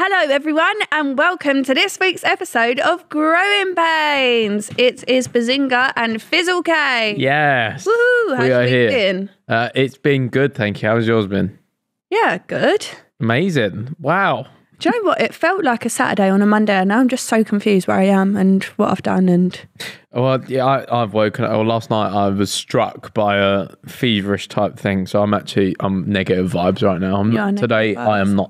Hello everyone and welcome to this week's episode of Growing Pains. It is Behzinga and Fizzle K. Yes. Woohoo, how's your week been? It's been good, thank you. How's yours been? Yeah, good. Amazing. Wow. Do you know what? It felt like a Saturday on a Monday and now I'm just so confused where I am and what I've done. And well, yeah, I've woken up. Well, last night I was struck by a feverish type thing. So I'm negative vibes right now.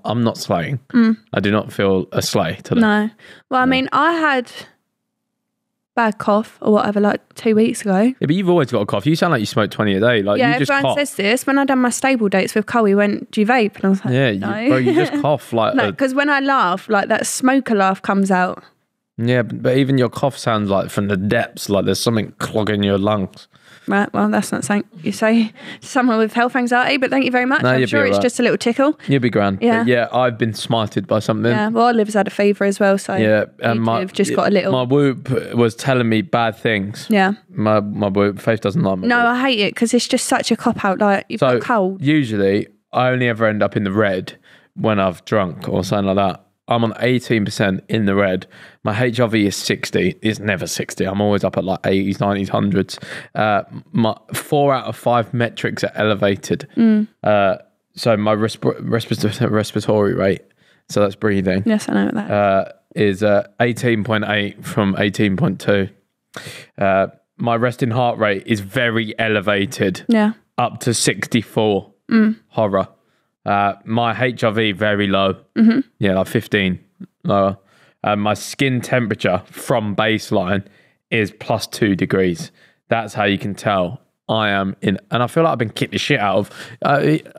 I'm not slaying. Mm. I do not feel a slay today. No. Well, I mean, I had bad cough or whatever like 2 weeks ago. Yeah, but you've always got a cough. You sound like you smoke 20 a day. Like, yeah, you just everyone cough. Says this. When I done my stable dates with Cole, he went, "Do you vape?" And I was like, "Yeah, no." You just cough like. No, because when I laugh, like that smoker laugh comes out. Yeah, but even your cough sounds like from the depths, like there's something clogging your lungs. Right, well, that's not something you say to someone with health anxiety, but thank you very much. No, I'm sure it's just a little tickle. You'll be grand. Yeah, I've been smited by something. Yeah, well, Liv's had a fever as well, so yeah, I've just got a little... My whoop was telling me bad things. Yeah. My whoop, Faith doesn't like my whoop. No, I hate it because it's just such a cop-out, like you've got cold. Usually, I only ever end up in the red when I've drunk or something like that. I'm on 18% in the red. My HRV is 60. It's never 60. I'm always up at like 80s, 90s, 100s. My 4 out of 5 metrics are elevated. Mm. So my respiratory rate, so that's breathing. Yes, I know that. Is 18.8 from 18.2. My resting heart rate is very elevated. Yeah. Up to 64. Mm. Horror. My HRV very low, mm-hmm. Yeah, like 15 lower. My skin temperature from baseline is +2 degrees. That's how you can tell I am in, and I feel like I've been kicked the shit out of.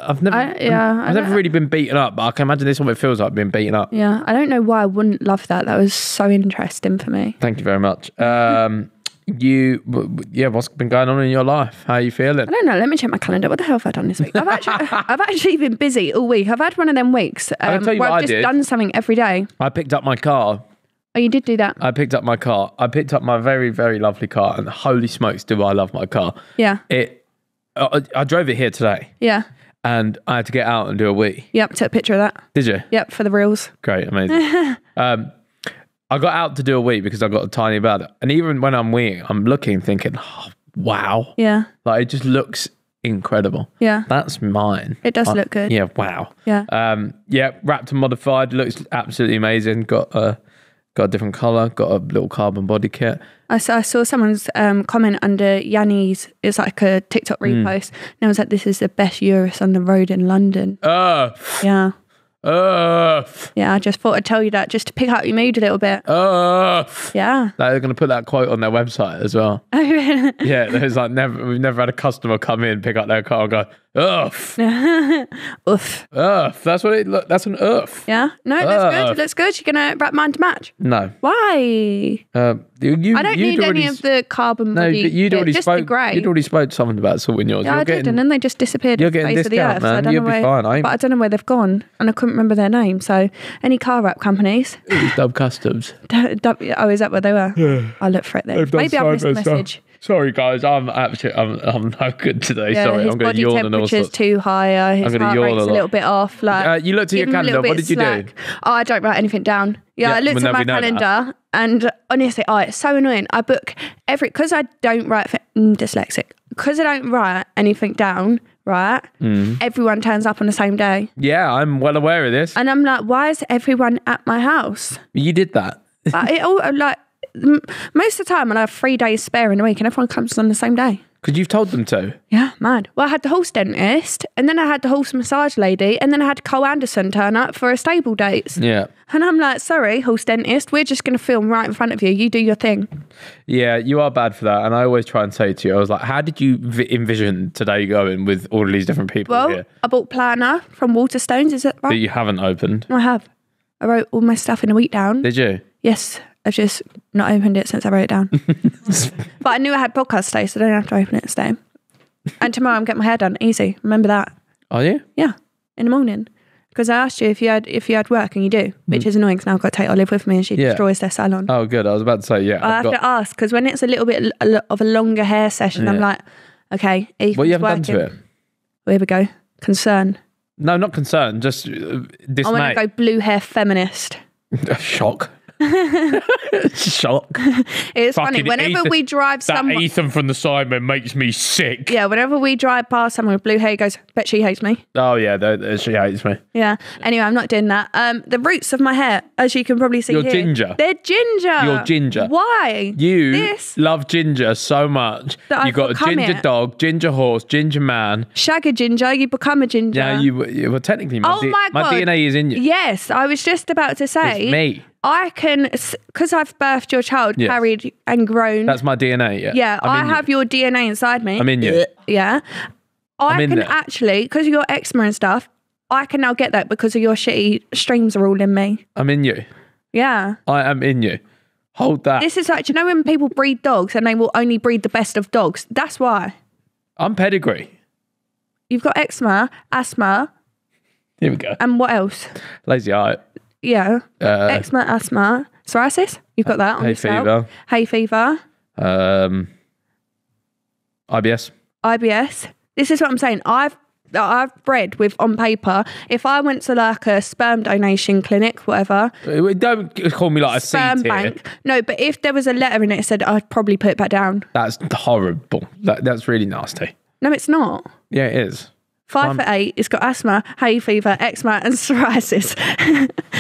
I've never really been beaten up, but I can imagine this is what it feels like being beaten up. Yeah, I don't know why I wouldn't love that. That was so interesting for me. Thank you very much. What's been going on in your life? How are you feeling? I don't know. Let me check my calendar. What the hell have I done this week? I've actually been busy all week. I've had one of them weeks where I've just done something every day. I picked up my car. Oh, you did do that. I picked up my car. I picked up my very, very lovely car, and holy smokes, do I love my car. Yeah. I drove it here today. Yeah. And I had to get out and do a wee. Yep, took a picture of that. Did you? Yep, for the reels. Great, amazing. I got out to do a wee because I've got a tiny bladder. And even when I'm weeing, I'm looking, thinking, oh, wow. Yeah. Like, it just looks incredible. Yeah. That's mine. It does look good. Yeah, wow. Yeah. Wrapped and modified. Looks absolutely amazing. Got a different colour. Got a little carbon body kit. I saw someone's comment under Yanni's. It's like a TikTok repost. Mm. And I was like, this is the best Urus on the road in London. Yeah. Yeah, I just thought I'd tell you that just to pick up your mood a little bit. Yeah. Like, they're going to put that quote on their website as well. Yeah, there's like we've never had a customer come in, pick up their car and go, oof. Oof. Oof. That's what that's an oof. Yeah. No, that's good. That's good. You're going to wrap mine to match? No. Why? I don't need any of the carbon body. No, you'd already spoke. You'd already spoke to someone about sorting yours. Yeah, I did, and then they just disappeared. You're getting discount, man. You'll be fine. But I don't know where they've gone, and I couldn't remember their name. So any car wrap companies? Dub Customs. Oh, is that where they were? Yeah. I looked for it there. Maybe I missed the message. Sorry, guys. I'm no good today. Yeah, sorry, I'm going to yawn and all sorts. His body temperature's too high. His heart rate's a little bit off. Like, you looked at your calendar. What did you do? Oh, I don't write anything down. Yeah, I looked at my calendar and honestly, it's so annoying. I book because I don't write. I'm dyslexic. Because I don't write anything down. Right? Mm. Everyone turns up on the same day. Yeah, I'm well aware of this. And I'm like, why is everyone at my house? You did that. Most of the time, I have 3 days spare in a week, and everyone comes on the same day. Because you've told them to. Yeah, mad. Well, I had the horse dentist, and then I had the horse massage lady, and then I had Cole Anderson turn up for a stable dates. Yeah. And I'm like, sorry, horse dentist, we're just going to film right in front of you. You do your thing. Yeah, you are bad for that. And I always try and say to you, I was like, how did you envision today going with all of these different people here? Well, I bought planner from Waterstones, is that right? That you haven't opened. I have. I wrote all my stuff in a week down. Did you? Yes. I've just not opened it since I wrote it down. But I knew I had podcast today, so I don't have to open it today. And tomorrow I'm getting my hair done. Easy. Remember that. Are you? Yeah. In the morning. Because I asked you if you had work, and you do, which is annoying because now I've got to take Olive with me and she destroys their salon. Oh, good. I was about to say, yeah. I have to ask because when it's a little bit of a longer hair session, I'm like, okay, Ethan's working. What you haven't done to it? Well, here we go. Concern. No, not concerned, just dismay. I'm going to go blue hair feminist. Shock. Shock. It's fucking funny. Whenever Ethan, we drive somewhere. That Ethan from the Sidemen makes me sick. Yeah, whenever we drive past someone with blue hair, he goes, bet she hates me. Oh, yeah, she hates me. Yeah. Anyway, I'm not doing that. The roots of my hair, as you can probably see here. Ginger. They're ginger. You're ginger. Why? You love ginger so much. You've got a ginger dog, ginger horse, ginger man. Shag a ginger, you become a ginger. Yeah, you well, technically, my DNA is in you. Yes, I was just about to say. It's me. I can, because I've birthed your child, yes. Carried and grown. That's my DNA, yeah. Yeah, I have your DNA inside me. I'm in you. Yeah. I can actually, because of your eczema and stuff, I can now get that because of your shitty streams are all in me. I'm in you. Yeah. I am in you. Hold that. This is like, do you know when people breed dogs and they will only breed the best of dogs? That's why. I'm pedigree. You've got eczema, asthma. Here we go. And what else? Lazy eye. Yeah, eczema, asthma, psoriasis. You've got that on yourself. Hay fever. IBS. IBS. This is what I'm saying. I've read with on paper. If I went to like a sperm donation clinic, whatever. Don't call me like a sperm bank. No, but if there was a letter in it that said, I'd probably put it back down. That's horrible. That's really nasty. No, it's not. Yeah, it is. 5 foot 8, it's got asthma, hay fever, eczema and psoriasis.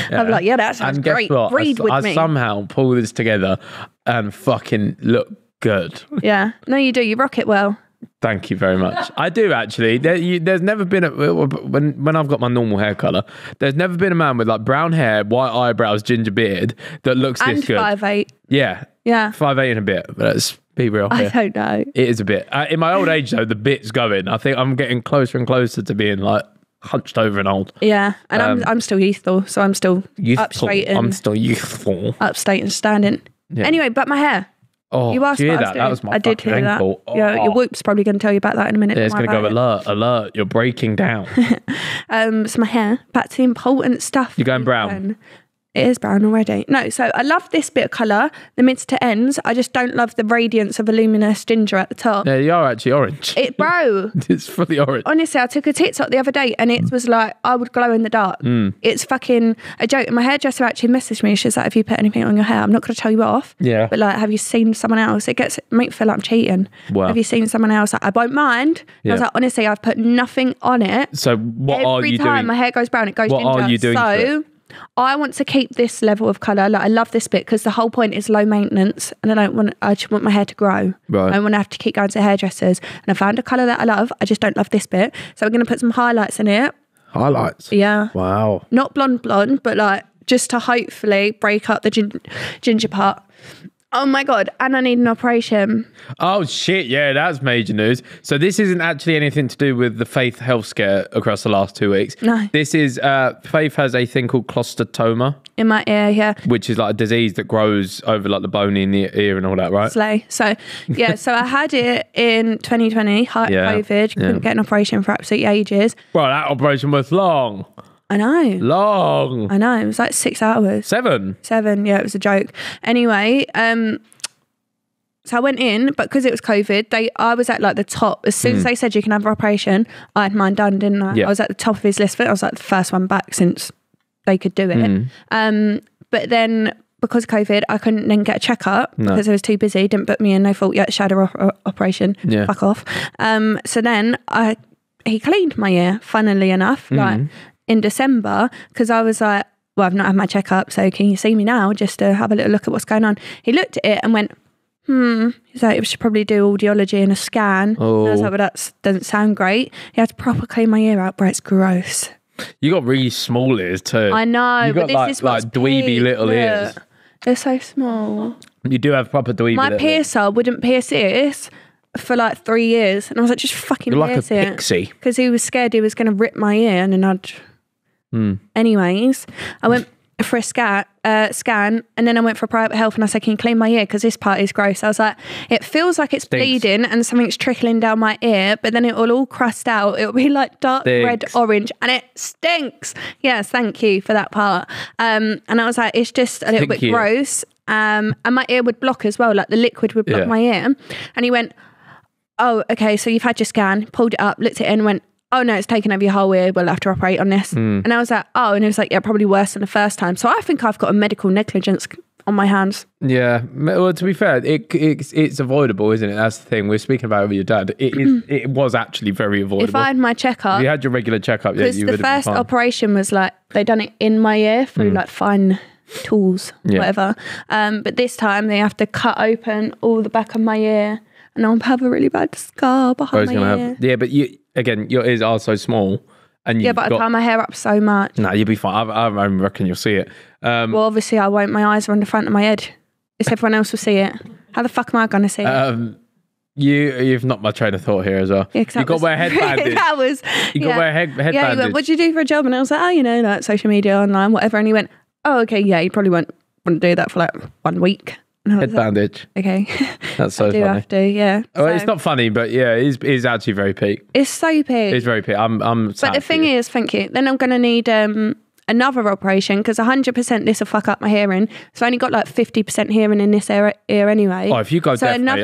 Yeah. I'm like, yeah, that sounds great. What? I somehow pull this together and fucking look good. Yeah. No, you do. You rock it well. Thank you very much. I do actually. There's never been, when I've got my normal hair colour, there's never been a man with like brown hair, white eyebrows, ginger beard that looks this good. And 5'8". Yeah. Yeah. 5'8" and a bit, but it's... Be real here. I don't know. It is a bit. In my old age, though, the bit's going. I think I'm getting closer and closer to being like hunched over and old. Yeah, and I'm still youthful, so I'm still upstate. I'm still youthful. Upstate and standing. Yeah. Anyway, but my hair. Oh, you asked that. That was my fucking ankle. Oh. Yeah, your whoop's probably going to tell you about that in a minute. Yeah, it's going to go alert, alert. You're breaking down. So my hair. Back to the important stuff. You're going brown. It is brown already. No, so I love this bit of colour, the mids to ends. I just don't love the radiance of a luminous ginger at the top. Yeah, you are actually orange. Bro. It's fully orange. Honestly, I took a TikTok the other day and it was like, I would glow in the dark. Mm. It's fucking a joke. And my hairdresser actually messaged me. She's like, have you put anything on your hair? I'm not going to tell you off. Yeah. But like, have you seen someone else? It makes me feel like I'm cheating. Wow. Have you seen someone else? Like, I won't mind. Yeah. I was like, honestly, I've put nothing on it. So what are you doing? Every time my hair goes brown, it goes ginger. What are you doing? So, I want to keep this level of colour. Like I love this bit because the whole point is low maintenance and I just want my hair to grow. Right. I don't want to have to keep going to hairdressers. And I found a colour that I love. I just don't love this bit. So we're going to put some highlights in it. Highlights? Yeah. Wow. Not blonde, but like just to hopefully break up the ginger part. Oh my God. And I need an operation. Oh shit. Yeah, that's major news. So this isn't actually anything to do with the Faith health scare across the last 2 weeks. No. This is, Faith has a thing called clostotoma. In my ear, yeah. Which is like a disease that grows over like the bone in the ear and all that, right? Slay. So yeah, so I had it in 2020, COVID. Couldn't get an operation for absolutely ages. Well, that operation was long. I know. Long. I know. It was like 6 hours. Seven. Yeah, it was a joke. Anyway, so I went in, but because it was COVID, I was at like the top. As soon as they said you can have an operation, I had mine done, didn't I? Yeah. I was at the top of his list. I was like the first one back since they could do it. But then because of COVID, I couldn't then get a checkup because I was too busy. Didn't book me in. They thought, yeah, shadow operation. Yeah. Fuck off. So then he cleaned my ear, funnily enough. Like, in December, because I was like, well, I've not had my checkup, so can you see me now just to have a little look at what's going on? He looked at it and went, he's like, we should probably do audiology and a scan. Oh. And I was like, well, that doesn't sound great. He had to proper clean my ear out, bro. It's gross. You got really small ears too. I know. You got like dweeby little ears. They're so small. You do have proper dweeby. My piercer wouldn't pierce ears for like 3 years, and I was like, just fucking pierce it. You're like a pixie. Because he was scared he was going to rip my ear, and then I'd... Anyways, I went for a scan and then I went for private health and I said, can you clean my ear? Because this part is gross. I was like, it feels like it's bleeding and something's trickling down my ear, but then it will all crust out. It'll be like dark red, orange, and it stinks. Yes, thank you for that part. And I was like, it's just a little bit gross. And my ear would block as well. Like the liquid would block my ear. And he went, oh, okay, so you've had your scan, pulled it up, looked at it and went, oh no, it's taken over your whole ear, we'll have to operate on this. And I was like, oh, and it was like, yeah, probably worse than the first time. So I think I've got a medical negligence on my hands. Yeah, well, to be fair, it's avoidable, isn't it? That's the thing. We're speaking about it with your dad. It was actually very avoidable. If I had my checkup, if you had your regular checkup, yeah, you would have been fine. Because the first operation was like, they done it in my ear through like fine tools, whatever. But this time they have to cut open all the back of my ear, and I'll have a really bad scar behind my ear. Yeah, but you, again, your ears are so small. And yeah, but I tie my hair up so much. No, you'll be fine. I reckon you'll see it. Well, obviously I won't. My eyes are on the front of my head. It's everyone else will see it. How the fuck am I going to see it? You've knocked my train of thought here as well. Yeah, you got to wear headbands. That was... You got to wear headbands. Yeah, he went, what do you do for a job? And I was like, oh, you know, like social media, online, whatever. And he went, oh, okay, yeah, you probably wouldn't do that for like 1 week. Head bandage. Like, okay. That's so funny. I do have to, yeah. Oh, so. It's not funny, but yeah, it is actually very peak. It's so peak. It's very peak. I'm sad. But the thing is, thank you, then I'm going to need another operation because 100% this will fuck up my hearing. So I only got like 50% hearing in this ear anyway. Oh, if you go deaf, mate,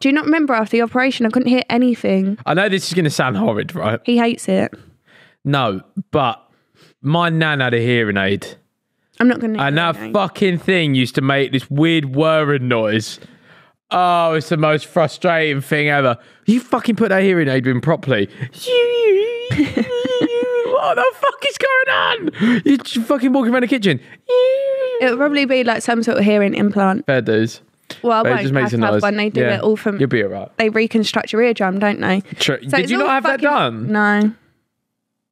do you not remember after the operation, I couldn't hear anything? I know this is going to sound horrid, right? He hates it. No, but my nan had a hearing aid. I'm not going to... And that fucking thing used to make this weird whirring noise. Oh, it's the most frustrating thing ever. You fucking put that hearing aid in properly. What the fuck is going on? You're fucking walking around the kitchen. It would probably be like some sort of hearing implant. Fair dues. Well, I won't have to have one. They do it all from... You'll be all right. They reconstruct your eardrum, don't they? True. So did you not have that done? No.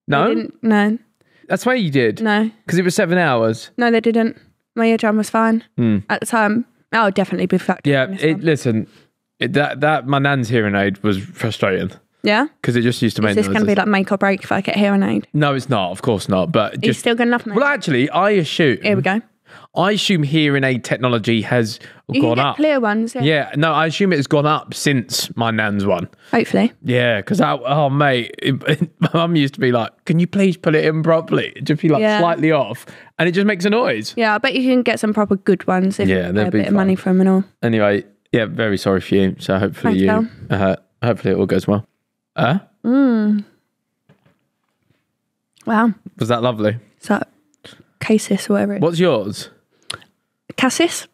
No? No. That's why you did? No. Because it was 7 hours? No, they didn't. My eardrum was fine at the time. I would definitely be fucked. Yeah, my nan's hearing aid was frustrating. Yeah? Because it just used to make noises. Is this going to be like make or break if I get hearing aid? No, it's not. Of course not. But just, it's still good enough, mate. Well, actually, I assume... Here we go. I assume hearing aid technology has gone up. You can get clear ones, yeah. Yeah, no, I assume it's gone up since my nan's one. Hopefully. Yeah, because, oh, mate, my mum used to be like, can you please put it in properly? It'd just be like slightly off, and it just makes a noise. Yeah, I bet you can get some proper good ones if you pay a bit of money for them and all. Anyway, yeah, very sorry for you, so hopefully hopefully it all goes well. Wow. Was that lovely? So... Casis or whatever it is. What's yours? Cassis.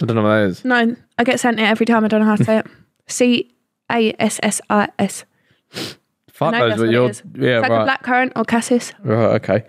I don't know what that is. No, I get sent it every time. I don't know how to say it. Cassis. Fuck knows what yours. Yeah, it's like a blackcurrant or cassis. Right, okay.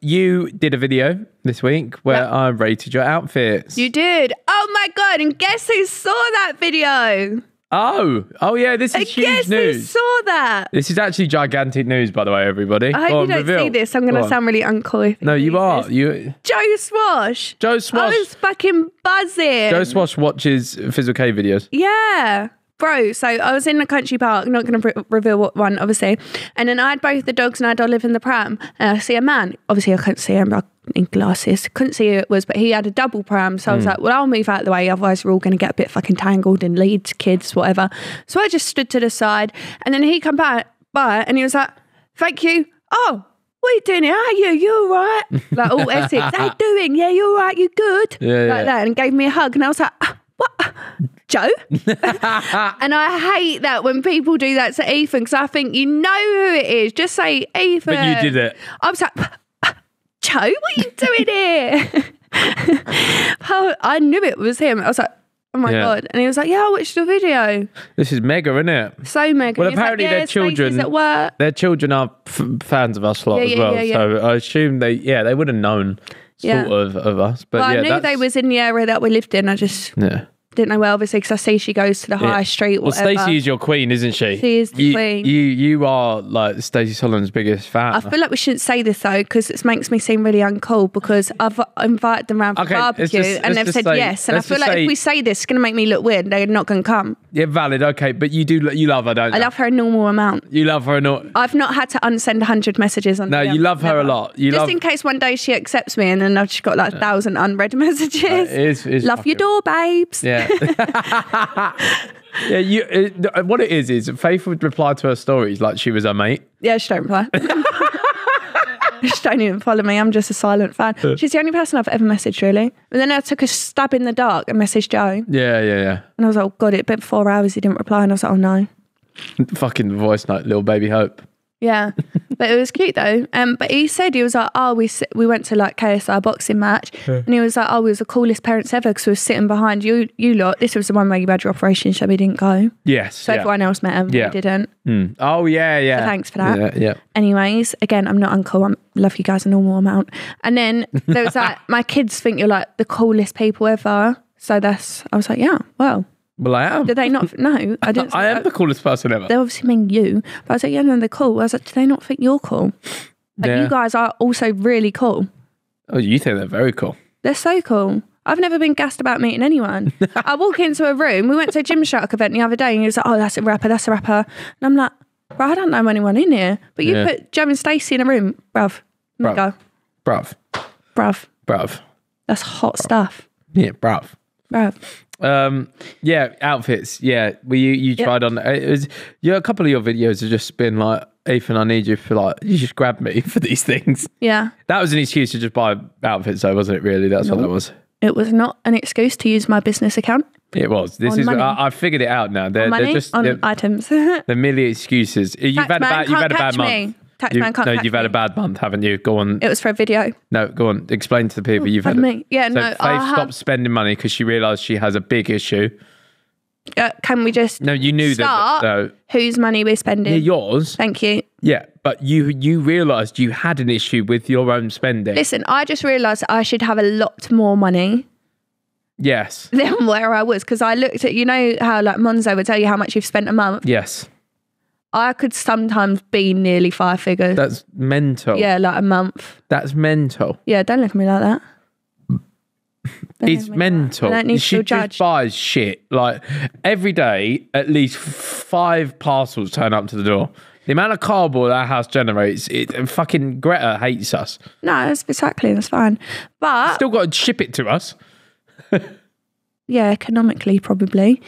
You did a video this week where I rated your outfits. You did. Oh my God, and guess who saw that video? Oh yeah, this is huge news. I saw that. This is actually gigantic news, by the way, everybody. I hope you don't see this. I'm going to sound really uncool. No, you are. Joe Swash. Joe Swash. I was fucking buzzing. Joe Swash watches Fizzle K videos. Yeah. Bro, so I was in a country park, not going to reveal what one, obviously. And then I had both the dogs and I had Olive in the pram. And I see a man. Obviously, I couldn't see him. I in glasses. Couldn't see who it was, but he had a double pram. So I was like, well, I'll move out of the way. Otherwise, we're all going to get a bit fucking tangled in leads, kids, whatever. So I just stood to the side. And then he come by and he was like, thank you. Oh, what are you doing here? Are you? You all right? Like, all Essex. How you doing? Yeah, you all right? You good? Yeah, that. And gave me a hug. And I was like, what? Joe? And I hate that when people do that to Ethan, because I think you know who it is. Just say Ethan. But you did it. I was like, Joe, what are you doing here? I knew it was him. I was like, oh my God. And he was like, yeah, I watched your video. This is mega, isn't it? So mega. Well, apparently like, their children are fans of us a lot as well. Yeah, yeah. So I assume they would have known sort of us. But I knew they was in the area that we lived in. I just... Yeah. Didn't know well, obviously, because I see she goes to the high street. Well, Stacey is your queen, isn't she? She is the queen. You are like Stacey Solomon's biggest fan. I feel like we shouldn't say this though, because it makes me seem really uncool. Because I've invited them around for barbecue, and they've said yes. And I feel like if we say this, it's going to make me look weird. They're not going to come. Yeah, valid. Okay, but you love her, don't you? I love her a normal amount. You love her a normal. I've not had to unsend 100 messages on. No, you love her a lot. You just in case one day she accepts me, and then I've just got like 1,000 unread messages. It is love your door, babes. Yeah. Yeah, what it is Faith would reply to her stories like she was her mate. Yeah, she don't reply. She don't even follow me. I'm just a silent fan. She's the only person I've ever messaged, really. And then I took a stab in the dark and messaged Joe. Yeah. And I was like, oh God, it's been 4 hours, he didn't reply. And I was like, oh no. Fucking voice note, little baby Hope. Yeah. But it was cute though. But he said, he was like, oh, we went to like KSI boxing match. Yeah. And he was like, oh, we was the coolest parents ever because we were sitting behind you lot. This was the one where you had your operation, so we didn't go. Yes. So everyone else met him. Yeah. We didn't. Mm. Oh, yeah, yeah. So thanks for that. Yeah, yeah. Anyways, again, I'm not uncle. I love you guys a normal amount. And then there was like, my kids think you're like the coolest people ever. So that's, I was like, yeah, well. Well, I am. Did they not? No, I didn't. I am the coolest person ever. They obviously mean you. But I was like, yeah, no, they're cool. I was like, do they not think you're cool? Like, yeah. You guys are also really cool. Oh, you think they're very cool. They're so cool. I've never been gassed about meeting anyone. I walk into a room. We went to a Gymshark event the other day, and he was like, oh, that's a rapper, that's a rapper. And I'm like, bro, I don't know anyone in here. But you put Joe and Stacey in a room, bruv. That's hot stuff. Yeah, bruv. Yeah, outfits. Yeah, well, you tried on. It was, a couple of your videos have just been like, Ethan, I need you for like, you just grab me for these things. Yeah, that was an excuse to just buy outfits, though, wasn't it? Really, that's what that was. It was not an excuse to use my business account. It was. This is. I figured it out now. They're just items. They're merely excuses. You've had a bad month. You've had a bad month, haven't you? Go on. It was for a video. No, go on. Explain to the people you've had. Me. Yeah, so no. Faith stopped spending money because she realised she has a big issue. Can we just? No, you knew start that. Whose money we're spending? Yeah, yours. Thank you. Yeah, but you realised you had an issue with your own spending. Listen, I just realised I should have a lot more money. Yes. Than where I was, because I looked at, you know how like Monzo would tell you how much you've spent a month. Yes. I could sometimes be nearly 5 figures. That's mental. Yeah, like a month. That's mental. Yeah, don't look at me like that. It's mental. Like that. I don't need to feel judged. She just buys shit. Like every day, at least 5 parcels turn up to the door. The amount of cardboard our house generates, it fucking Greta hates us. No, that's exactly. That's fine. But you've still got to ship it to us. Yeah, economically probably.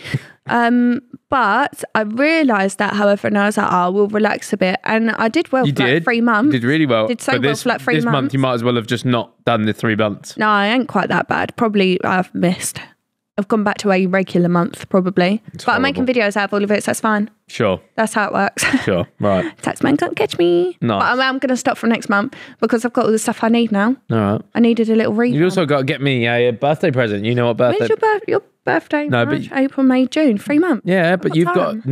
But I realised that, however, and I was like, oh, we'll relax a bit. And I did well for like 3 months. You did really well. Did so well for like 3 months. This month you might as well have just not done the 3 months. No, I ain't quite that bad. Probably I've missed. I've gone back to a regular month probably. It's horrible. I'm making videos out of all of it, so that's fine. Sure. That's how it works. Sure, right. Taxman can't catch me. No. But I'm going to stop from next month because I've got all the stuff I need now. All right. I needed a little refund. You've also got to get me a birthday present. You know what birthday... When's your birthday? No, March, but... April, May, June. 3 months. Yeah, but you've got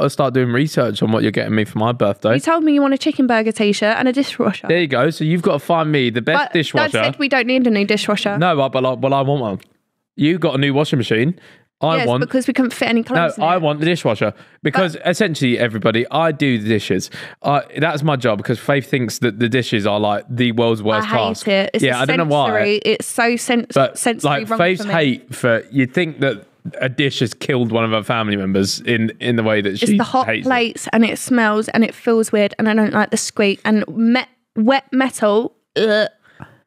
to start doing research on what you're getting me for my birthday. You told me you want a chicken burger t-shirt and a dishwasher. There you go. So you've got to find me the best dishwasher. Dad said we don't need a new dishwasher. No, but like, well, I want one. You got a new washing machine. Yes, because we couldn't fit any clothes. No, I want the dishwasher because essentially, everybody, I do the dishes. That's my job because Faith thinks that the dishes are like the world's worst task. I hate it. It's I don't know why. It's so sensory. Like Faith's hate for you'd think that a dish has killed one of her family members in the way that she hates it. It's the hot plates and it smells and it feels weird and I don't like the squeak and wet metal. Ugh.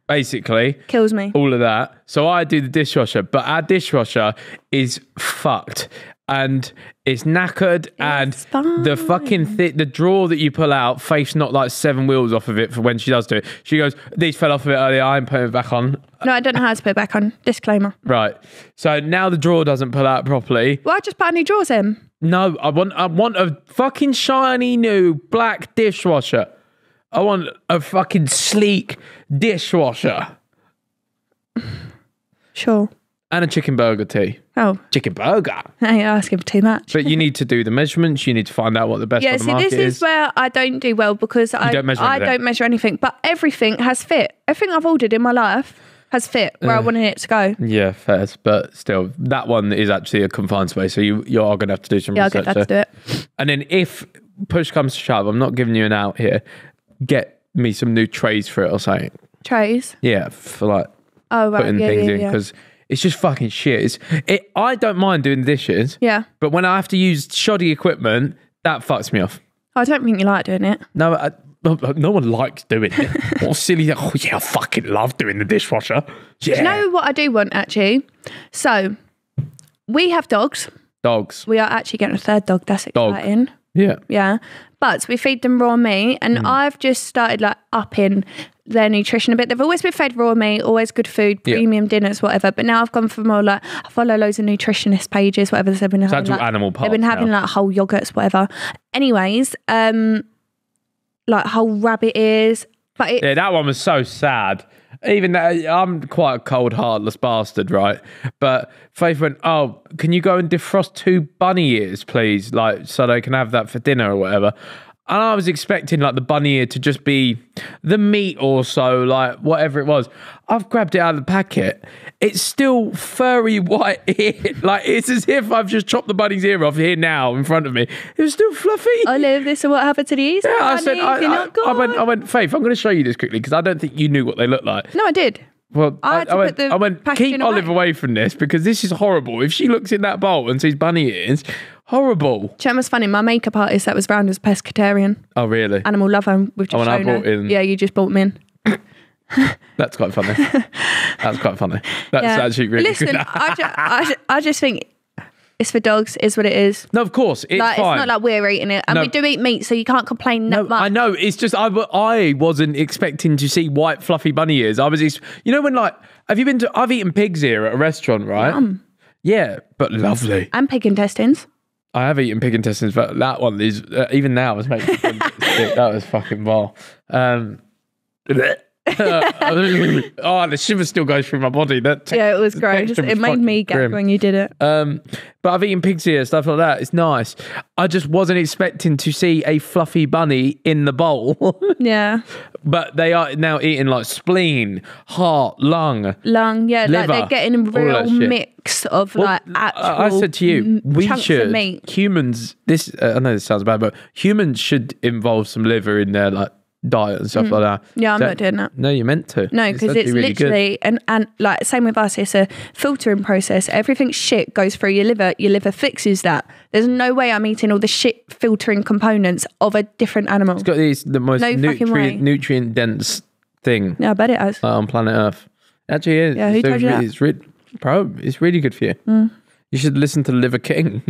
Basically kills me, all of that. So I do the dishwasher, but our dishwasher is fucked and it's knackered, and the fucking the drawer that you pull out, Faith's knocked like 7 wheels off of it for when she does do it. She goes, these fell off of it earlier, I ain't putting it back on. No, I don't know how to put it back on. Disclaimer. Right. So now the drawer doesn't pull out properly. Well, I just put new drawers in. No, I want a fucking shiny new black dishwasher. I want a fucking sleek dishwasher. Sure. And a chicken burger tea. Oh. Chicken burger. Now you're asking for too much. But you need to do the measurements. You need to find out what the best on the market is. Yeah, see, this is where I don't do well because I don't measure anything. But everything has fit. Everything I've ordered in my life has fit where I wanted it to go. Yeah, fair. But still, that one is actually a confined space. So you are going to have to do some research. Yeah, I'll get that to do it. And then if push comes to shove, I'm not giving you an out here. Get me some new trays for it or something. Trays? Yeah, for like putting things in because it's just fucking shit. I don't mind doing dishes. Yeah. But when I have to use shoddy equipment, that fucks me off. I don't think you like doing it. No, no one likes doing it. What silly. Oh yeah, I fucking love doing the dishwasher. Yeah. Do you know what I do want actually? So we have dogs. Dogs. We are actually getting a third dog. That's exciting. Yeah. Yeah. But we feed them raw meat and I've just started like upping their nutrition a bit. They've always been fed raw meat, always good food, premium dinners, whatever. But now I've gone for more like, I follow loads of nutritionist pages, whatever. They've been having like whole yogurts, whatever. Anyways, like whole rabbit ears. But it, yeah, that one was so sad. Even that, I'm quite a cold, heartless bastard, right? But Faith went, oh, can you go and defrost 2 bunny ears, please? Like, so they can have that for dinner or whatever. And I was expecting like the bunny ear to just be the meat or so, like whatever it was. I've grabbed it out of the packet. It's still furry white ear. Like it's as if I've just chopped the bunny's ear off here now in front of me. It was still fluffy. I love this. And what happened to these? Yeah, I said, I went, Faith, I'm going to show you this quickly because I don't think you knew what they looked like. No, I did. Well, I went, keep Olive away from this because this is horrible. If she looks in that bowl and sees bunny ears, horrible. Chem was funny. My makeup artist that was round was pescatarian. Oh, really? Animal lover. We've just shown her. Yeah, you just brought me in. That's quite funny. That's quite funny. That's actually really good. Listen, I just think it's for dogs, is what it is. No, of course. It's like, fine. It's not like we're eating it. And we do eat meat, so you can't complain that much. I know. It's just, I wasn't expecting to see white fluffy bunny ears. I was, you know when like, have you been to, I've eaten pig's ear at a restaurant, right? Yeah, but lovely. And pig intestines. I have eaten pig intestines, but that one is, even now, was making me sick. That was fucking vile. Oh, the shiver still goes through my body. Yeah, it was great. It made me gag when you did it. But I've eaten pig's ear, stuff like that. It's nice. I just wasn't expecting to see a fluffy bunny in the bowl. Yeah. But they are now eating like spleen, heart, lung. Yeah, liver, like they're getting a real mix of like actual. I said to you, we should humans. This I know this sounds bad, but humans should involve some liver in their like diet and stuff like that. Yeah, I'm not doing that. No, you're meant to. No, because it's really literally and like same with us, it's a filtering process. Everything shit goes through your liver fixes that. There's no way I'm eating all the shit filtering components of a different animal. It's got these the most nutrient dense thing. Yeah, I bet it has. On planet Earth. Actually it is. Yeah, who told you that? It's really good for you. You should listen to Liver King.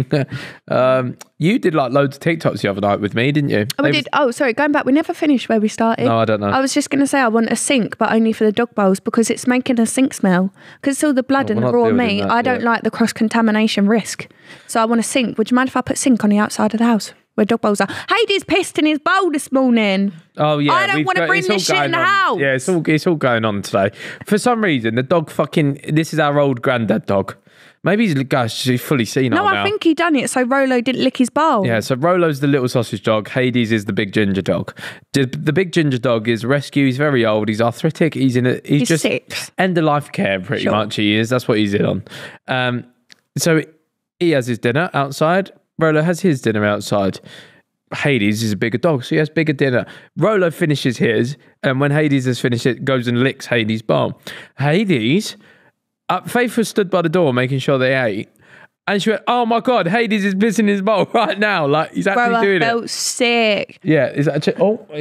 You did like loads of TikToks the other night with me, didn't you? Oh, we did. Oh, sorry. Going back, we never finished where we started. No, I don't know. I was just going to say I want a sink, but only for the dog bowls because it's making a sink smell. Because it's all the blood and the raw meat. I don't like the cross-contamination risk. So I want a sink. Would you mind if I put sink on the outside of the house where dog bowls are? Hayden's pissed in his bowl this morning. Oh, yeah. I don't want to bring this shit in the house. Yeah, it's all going on today. For some reason, the dog this is our old granddad dog. Maybe he's fully senile now. No, I think he done it so Rolo didn't lick his bowl. Yeah, so Rolo's the little sausage dog. Hades is the big ginger dog. The big ginger dog is rescue. He's very old. He's arthritic. He's just end of life care pretty much. He is. That's what he's in on. So he has his dinner outside. Rolo has his dinner outside. Hades is a bigger dog, so he has bigger dinner. Rolo finishes his, and when Hades has finished it, goes and licks Hades' bowl. Hades. Faith was stood by the door making sure they ate. And she went, oh my God, Hades is pissing his bowl right now. Like, he's actually doing it. I felt sick. Yeah, it's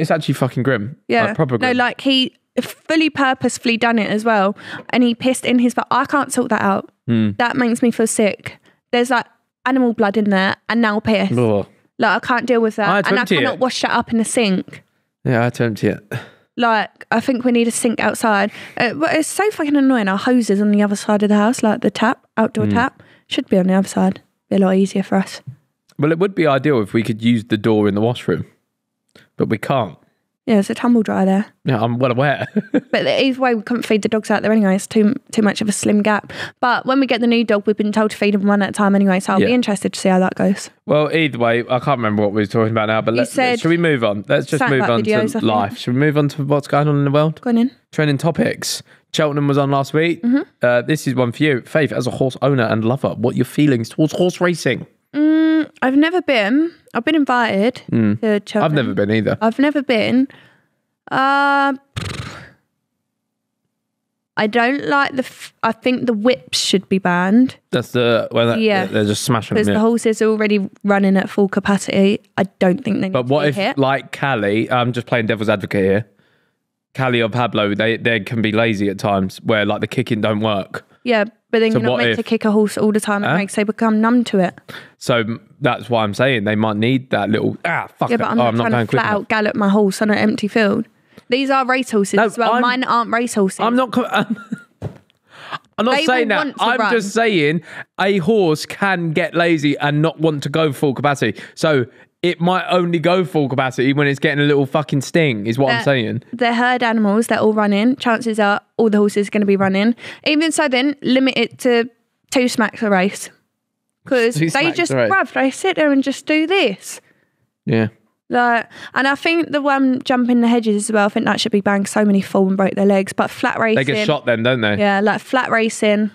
actually fucking grim. Yeah. Like, proper grim. No, like, he fully purposefully done it as well. And he pissed in his bowl. I can't sort that out. That makes me feel sick. There's, like, animal blood in there and now piss. Ugh. Like, I can't deal with that. I cannot wash that up in the sink. Yeah, I had to empty it. Like, I think we need a sink outside. It's so fucking annoying. Our hose is on the other side of the house, like the tap, outdoor tap. Should be on the other side. Be a lot easier for us. Well, it would be ideal if we could use the door in the washroom, but we can't. Yeah, it's a tumble dryer there. Yeah, I'm well aware. But either way, we couldn't feed the dogs out there anyway. It's too much of a slim gap. But when we get the new dog, we've been told to feed him one at a time anyway, so I'll be interested to see how that goes. Well, either way, I can't remember what we were talking about now, but should we move on? Let's just move on to life. Should we move on to what's going on in the world? Going in. Trending topics. Cheltenham was on last week. This is one for you. Faith, as a horse owner and lover, what are your feelings towards horse racing? I've never been. I've been invited to Cheltenham. I've never been either. I've never been. I don't like I think the whips should be banned. That's they're just smashing them. Because the horses are already running at full capacity. I don't think they need to be hit. But what if, like Callie, I'm just playing devil's advocate here. Callie or Pablo, they can be lazy at times where like the kicking don't work. Yeah, but then you're not meant to kick a horse all the time. It makes they become numb to it. So that's why I'm saying they might need that little, fuck it. Yeah, but I'm not trying to flat out gallop my horse on an empty field. These are race horses as well. Mine aren't race horses. I'm not saying that. I'm just saying a horse can get lazy and not want to go full capacity. So it might only go full capacity when it's getting a little fucking sting, is what I'm saying. They're herd animals, they're all running. Chances are all the horses are going to be running. Even so then, limit it to 2 smacks a race. Because they just, bruv, they sit there and just do this. Yeah. Like, and I think the one jumping the hedges as well, I think that should be banned. So many fall and break their legs. But flat racing. They get shot then, don't they? Yeah, like flat racing,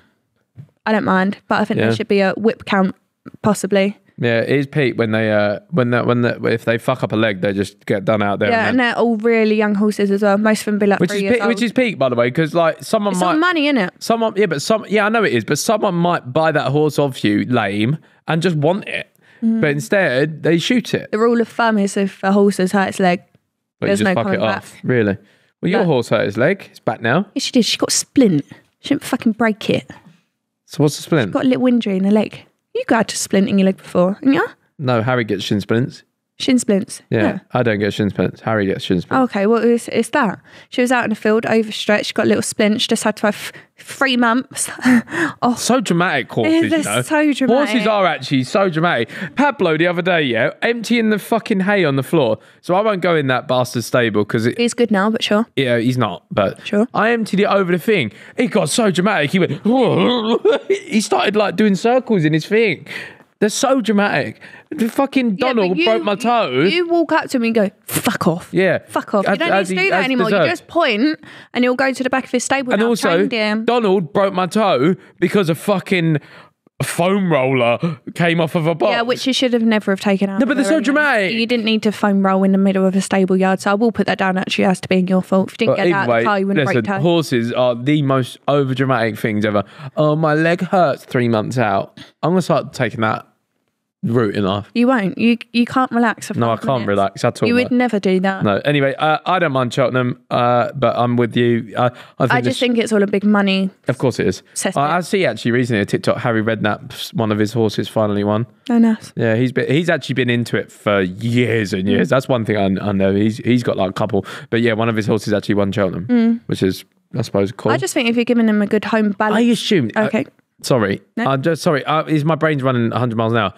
I don't mind. But I think there should be a whip count, possibly. Yeah, it is peak if they fuck up a leg, they just get done out there. Yeah, and they're all really young horses as well. Most of them be like 3 years old. Which is peak, by the way, because like someone might... It's money, isn't it? Someone, yeah, but I know it is, but someone might buy that horse off you, lame, and just want it. Mm. But instead, they shoot it. The rule of thumb is if a horse has hurt its leg, there's no coming back. Really? Well, your horse hurt his leg. It's back now. Yeah, she did. She got a splint. She didn't fucking break it. So what's the splint? She got a little injury in her leg. You got a splint in your leg before, yeah? No, Harry gets shin splints. Shin splints? Yeah, I don't get shin splints. Harry gets shin splints. Okay, well, it's that. She was out in the field, overstretched, got a little splint. She just had to have 3 months off. So dramatic, horses, you know? So dramatic. Horses are actually so dramatic. Pablo, the other day, emptying the fucking hay on the floor. So I won't go in that bastard stable because... He's good now, but sure. Yeah, he's not, but... Sure. I emptied it over the thing. He got so dramatic. He went... He started, like, doing circles in his thing. They're so dramatic. The fucking Donald broke my toe. You walk up to him and go, fuck off. Yeah. Fuck off. You don't need to do that anymore. You just point and he'll go to the back of his stable. And also, Donald broke my toe because a fucking foam roller came off of a box. Yeah, which you should have never have taken out. No, but they're so dramatic. You didn't need to foam roll in the middle of a stable yard. So I will put that down. Actually, it has to be in your fault. If you didn't get out of the car, you wouldn't break down. Horses are the most overdramatic things ever. Oh, my leg hurts 3 months out. I'm going to start taking that route in life. You won't. You can't relax. No, I can't relax at all. You would never do that. No. Anyway, I don't mind Cheltenham, but I'm with you. I just think it's all a big money. Of course it is. I see actually recently a TikTok. Harry Redknapp's one of his horses finally won. Oh, nice. Yeah, he's actually been into it for years and years. That's one thing I know. He's got like a couple, but yeah, one of his horses actually won Cheltenham, which is I suppose cool. I just think if you're giving him a good home balance, I assume. Okay. Sorry, no? I'm just sorry. Is my brain's running 100 miles an hour?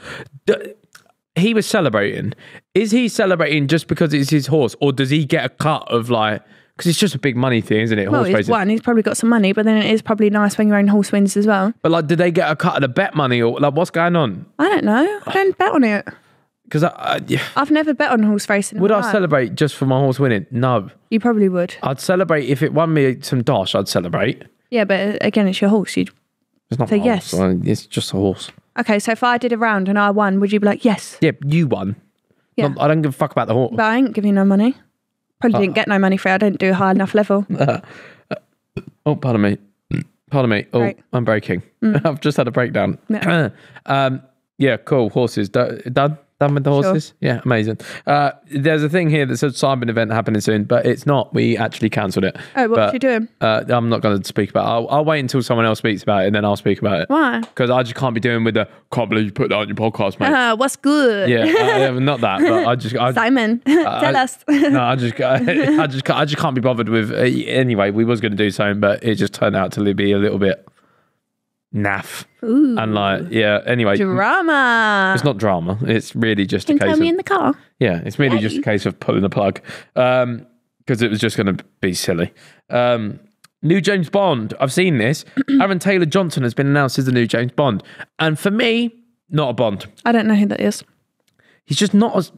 He was celebrating. Is he celebrating just because it's his horse, or does he get a cut of like? Because it's just a big money thing, isn't it? Well, he's won. He's probably got some money, but then it is probably nice when your own horse wins as well. But like, did they get a cut of the bet money, or like, what's going on? I don't know. I don't bet on it because I've never bet on horse racing. Would I celebrate just for my horse winning? No. You probably would. I'd celebrate if it won me some dosh. I'd celebrate. Yeah, but again, it's your horse. It's not so yes. Horse. It's just a horse. Okay, so if I did a round and I won, would you be like, yes? Yeah, you won. Yeah. I don't give a fuck about the horse. But I ain't giving you no money. Probably didn't get no money for it. I didn't do a high enough level. Oh, pardon me. Pardon me. Oh, right. I'm breaking. I've just had a breakdown. Yeah, yeah cool. Horses. Done with the horses? Sure. Yeah, amazing. There's a thing here that says Simon event happening soon, but it's not. We actually cancelled it. Oh, what was you doing? I'm not going to speak about it. I'll wait until someone else speaks about it and then I'll speak about it. Why? Because I just can't be doing with the, can't believe you put that on your podcast, mate. What's good? Yeah, not that, but I just... Simon, tell us. No, I just can't be bothered with... Anyway, we was going to do something, but it just turned out to be a little bit... naff. Ooh. And like anyway, drama. It's not drama, it's really just a case of me in the car. Yeah, it's really just a case of pulling the plug because it was just going to be silly. New James Bond, I've seen this. Aaron Taylor Johnson has been announced as the new James Bond, and for me, not a Bond. I don't know who that is. He's just not as...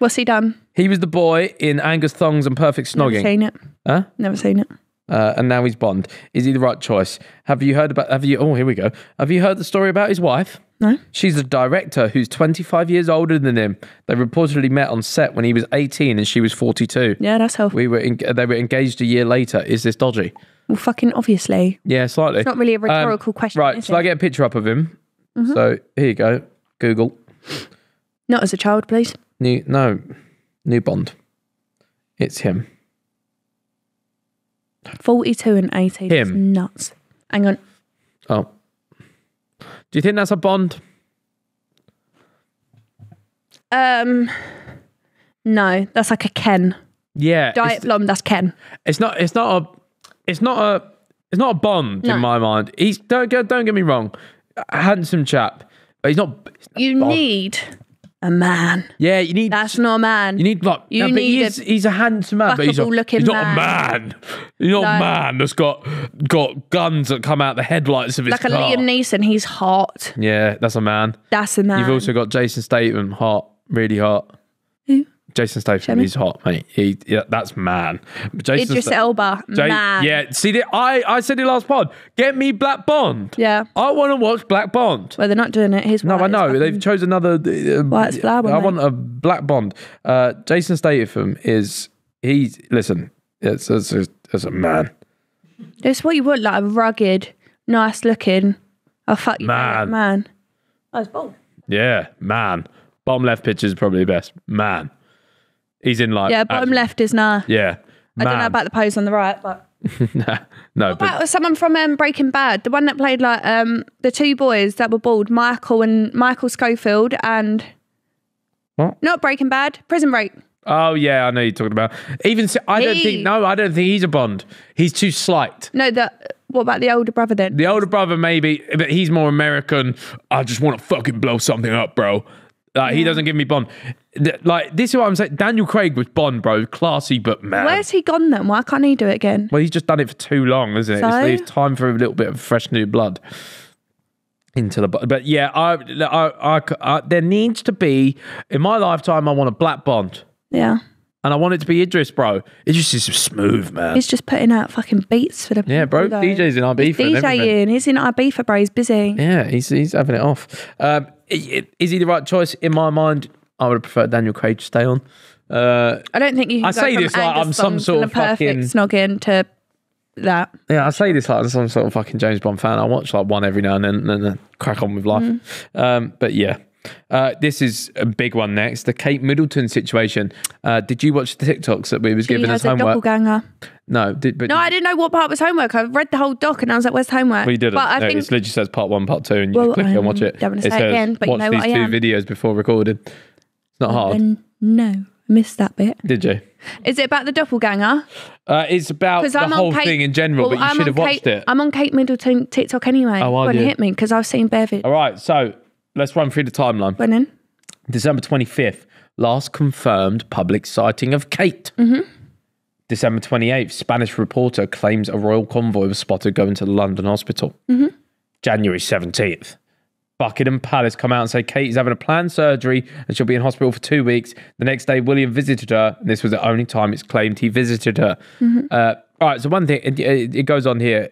What's he done? He was the boy in Angus Thongs and Perfect Snogging. Never seen it. Huh? Never seen it. And now he's Bond. Is he the right choice? Have you heard about... Oh, here we go. Have you heard the story about his wife? No. She's a director who's 25 years older than him. They reportedly met on set when he was 18 and she was 42. Yeah, that's helpful. They were engaged a year later. Is this dodgy? Well, fucking obviously. Yeah, slightly. It's not really a rhetorical question, right, shall I get a picture up of him? So, here you go. Google. Not as a child, please. New Bond. It's him. 42 and 18. Him. That's nuts. Hang on. Oh. Do you think that's a Bond? No, that's like a Ken. Yeah. Diet Blonde, that's Ken. It's not a Bond in my mind. He's don't get me wrong. A handsome chap. But he's not Bond. a man. Yeah, you need... That's not a man. You need, like... You need he's a handsome man, but he's not a man. He's not a man that's got guns that come out the headlights of his car. Like a Liam Neeson, he's hot. Yeah, that's a man. That's a man. You've also got Jason Statham, hot. Really hot. Who? Jason Statham, he's hot, mate. Yeah, that's man. Jason Idris Elba, man. Yeah, see, I said it last pod. Get me Black Bond. Yeah. I want to watch Black Bond. Well, they're not doing it. Here's no, I know. They've chosen another... White's Flower, I want a Black Bond. Jason Statham is... He's... Listen, it's a man. That's what you want, like a rugged, nice looking... Oh, fuck you, man. I was bald. Yeah, man. Bottom left picture is probably the best. Man. He's in like... Yeah, bottom left is nah. Yeah. Man. I don't know about the pose on the right, but... Nah, no. What about someone from Breaking Bad? The one that played like the two boys that were bald, Michael Scofield and... What? Not Breaking Bad, Prison Break. Oh, yeah, I know you're talking about. Even... I don't think he's a Bond. He's too slight. No, what about the older brother then? The older brother maybe, but he's more American. I just want to fucking blow something up, bro. Like, he doesn't give me Bond. Like, this is what I'm saying. Daniel Craig was Bond, bro. Classy, but man. Where's he gone then? Why can't he do it again? Well, he's just done it for too long, isn't it? So? It's time for a little bit of fresh new blood. But yeah, there needs to be, in my lifetime, I want a Black Bond. Yeah. And I want it to be Idris, bro. Idris is smooth, man. He's just putting out fucking beats for the people. Yeah, bro. Though. DJ's in Ibiza. He's DJing. He's in Ibiza, bro. He's busy. Yeah, he's having it off. Is he the right choice? In my mind, I would have preferred Daniel Craig to stay on. I don't think you can say this like I'm some sort of fucking... snogging to that. Yeah, I say this like I'm some sort of fucking James Bond fan. I watch like one every now and then and then crack on with life. But yeah. This is a big one next. The Kate Middleton situation. Did you watch the TikToks that we was giving us homework? She has a doppelganger. No, no, I didn't know what part was homework. I read the whole doc and I was like, "Where's homework?" We didn't. But I think it literally says part one, part two, and you click and watch it. Don't want to say it again, but you know what I am. Watch these two videos before recorded. It's not hard. No, I missed that bit. Did you? Is it about the doppelganger? It's about the whole thing in general, but you should have watched it. I'm on Kate Middleton TikTok anyway. Oh, I did. Hit me because I've seen Bevid. All right, so. Let's run through the timeline. When in? December 25th, last confirmed public sighting of Kate. December 28th, Spanish reporter claims a royal convoy was spotted going to the London hospital. January 17th, Buckingham Palace come out and say Kate is having a planned surgery and she'll be in hospital for 2 weeks. The next day, William visited her. And this was the only time it's claimed he visited her. All right, so one thing, it goes on here.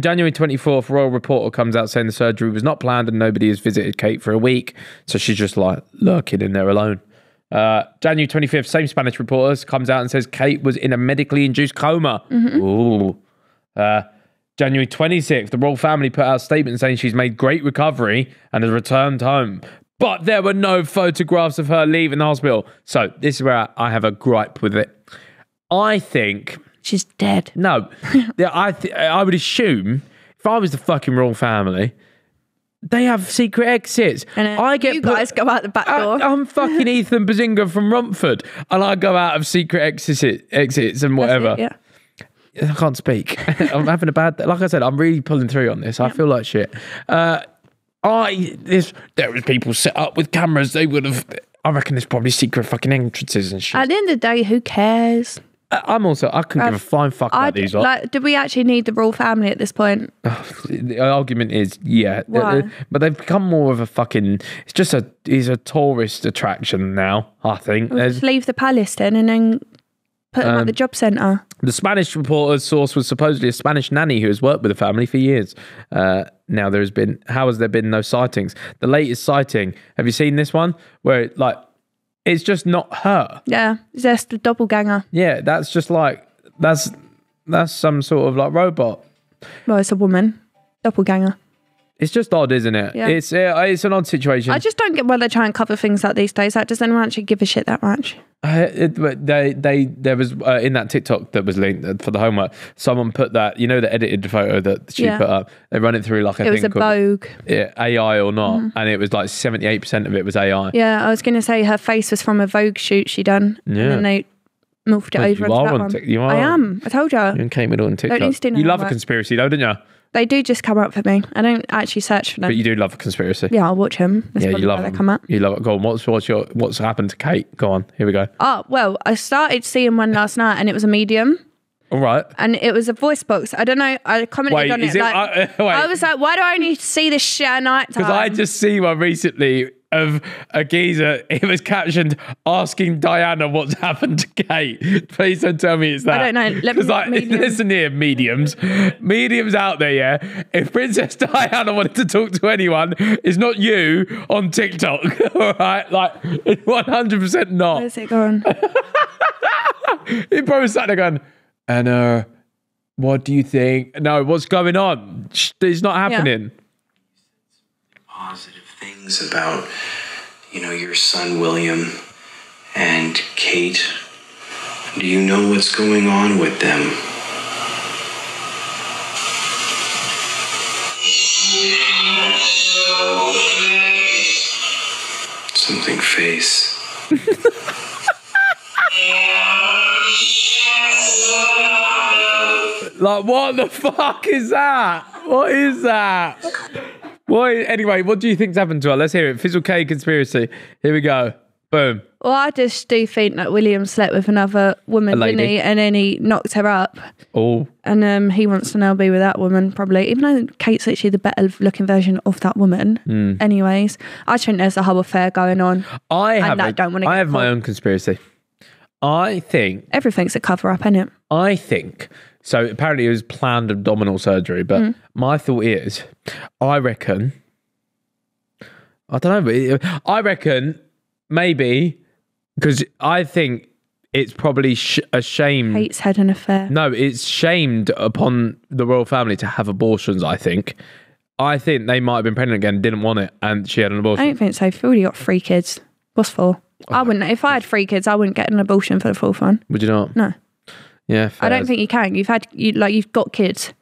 January 24th, royal reporter comes out saying the surgery was not planned and nobody has visited Kate for a week. So she's just like lurking in there alone. January 25th, same Spanish reporter comes out and says Kate was in a medically induced coma. Ooh. January 26th, the royal family put out a statement saying she's made great recovery and has returned home. But there were no photographs of her leaving the hospital. So this is where I have a gripe with it. I think... She's dead. No, I would assume if I was the fucking royal family, they have secret exits. And I get you guys go out the back door. I'm fucking Ethan Behzinga from Romford, and I go out of secret exits and whatever. It, yeah. I can't speak. I'm having a bad. Like I said, I'm really pulling through on this. Yeah. I feel like shit. There was people set up with cameras. They would have. I reckon there's probably secret fucking entrances and shit. At the end of the day, who cares? I couldn't give a flying fuck about these. Like, do we actually need the royal family at this point? The argument is, yeah. Why? But they've become more of a fucking... It's just a... It's a tourist attraction now, I think. We'll just leave the palace then and then put them at the job centre. The Spanish reporter's source was supposedly a Spanish nanny who has worked with the family for years. Now there has been... How has there been no sightings? The latest sighting... Have you seen this one? Where, it's just not her. Yeah, it's just a doppelganger. Yeah, that's just like, that's some sort of like robot. Well, it's a woman. Doppelganger. It's just odd, isn't it? Yeah. It's an odd situation. I just don't get why they try and cover things like these days. Like, does anyone actually give a shit that much? There was, in that TikTok that was linked for the homework, someone put that, you know, the edited photo that she put up, they run it through like it was a Vogue. Yeah, AI or not. And it was like 78% of it was AI. Yeah, I was going to say her face was from a Vogue shoot she done. Yeah. And then they morphed it over onto that one. You are. I am. I told you. You and Kate Middleton on TikTok. You love a conspiracy though, didn't you? They do just come up for me. I don't actually search for them. But you do love a conspiracy. Yeah, I'll watch them. That's you love them. Come up. You love it. Go on. What's happened to Kate? Go on. Here we go. Oh, well, I started seeing one last night and it was a medium. All right. And it was a voice box. I don't know. I commented on it. I was like, why do I only see this shit at night time? Because I just see one recently of a geezer. It was captioned, asking Diana what's happened to Kate. Please don't tell me it's that. I don't know. Let me like, listen here, mediums. Mediums out there, yeah? If Princess Diana wanted to talk to anyone, it's not you on TikTok. All right? Like, 100% not. Where's it gone? He probably sat there going, Anna, what do you think? No, what's going on? It's not happening. Yeah. Positive things about, you know, your son William and Kate. Do you know what's going on with them? Something face. Like, what the fuck is that? What is that? Anyway, what do you think's happened to her? Let's hear it. Fizzle K conspiracy. Here we go. Boom. Well, I just do think that William slept with another woman, didn't he? And then he knocked her up. Oh. And he wants to now be with that woman, probably. Even though Kate's actually the better looking version of that woman. Mm. Anyways, I think there's a whole affair going on. I have my own conspiracy. I think... Everything's a cover-up, isn't it? I think... So apparently it was planned abdominal surgery, but my thought is, I reckon maybe, because I think it's probably a shame. Kate's had an affair. No, it's shamed upon the royal family to have abortions, I think. I think they might have been pregnant again, didn't want it, and she had an abortion. I don't think so. We've already got 3 kids. What's for? Oh, I wouldn't. If I had 3 kids, I wouldn't get an abortion for the 4th one. Would you not? No. Yeah, fair. I don't think you can. You've got kids.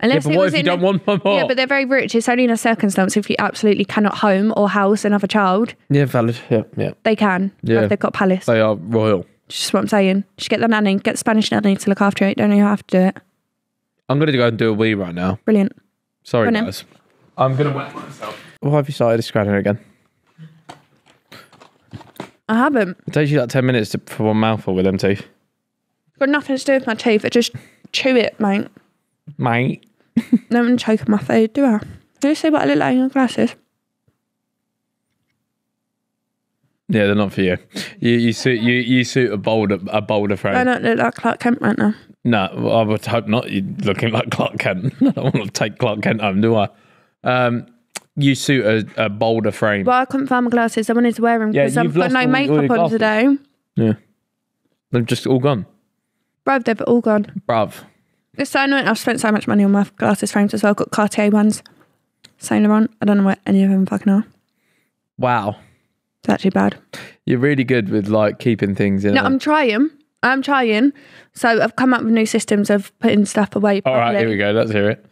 Unless but what if you don't want one more? Yeah, but they're very rich. It's only in a circumstance if you absolutely cannot home or house another child. Yeah, valid. Yeah, yeah. They can. Yeah. If they've got palace. They are royal. Just what I'm saying. Just get the nanny. Get the Spanish nanny to look after it. Don't know how to do it. I'm going to go and do a wee right now. Brilliant. Sorry, guys. I'm going to wet myself. Why have you started scratching again? I haven't. It takes you like 10 minutes for one mouthful with them teeth. Got nothing to do with my teeth. I just chew it, mate. Mate. No one choking my food, do I? Do you see what I look like in your glasses? Yeah, they're not for you. You suit a bolder frame. I don't look like Clark Kent right now. No, I would hope not. You're looking like Clark Kent. I don't want to take Clark Kent home, do I? You suit a bolder frame. Well, I couldn't find my glasses. I wanted to wear them because I've got no makeup on today. Yeah, they've just all gone. Bruv, they've all gone. Bruv. It's so annoying. I've spent so much money on my glasses frames as well. I've got Cartier ones. Saint Laurent. I don't know where any of them fucking are. Wow. It's actually bad. You're really good with like keeping things in. No, I'm trying. So I've come up with new systems of putting stuff away. All right, here we go. Let's hear it.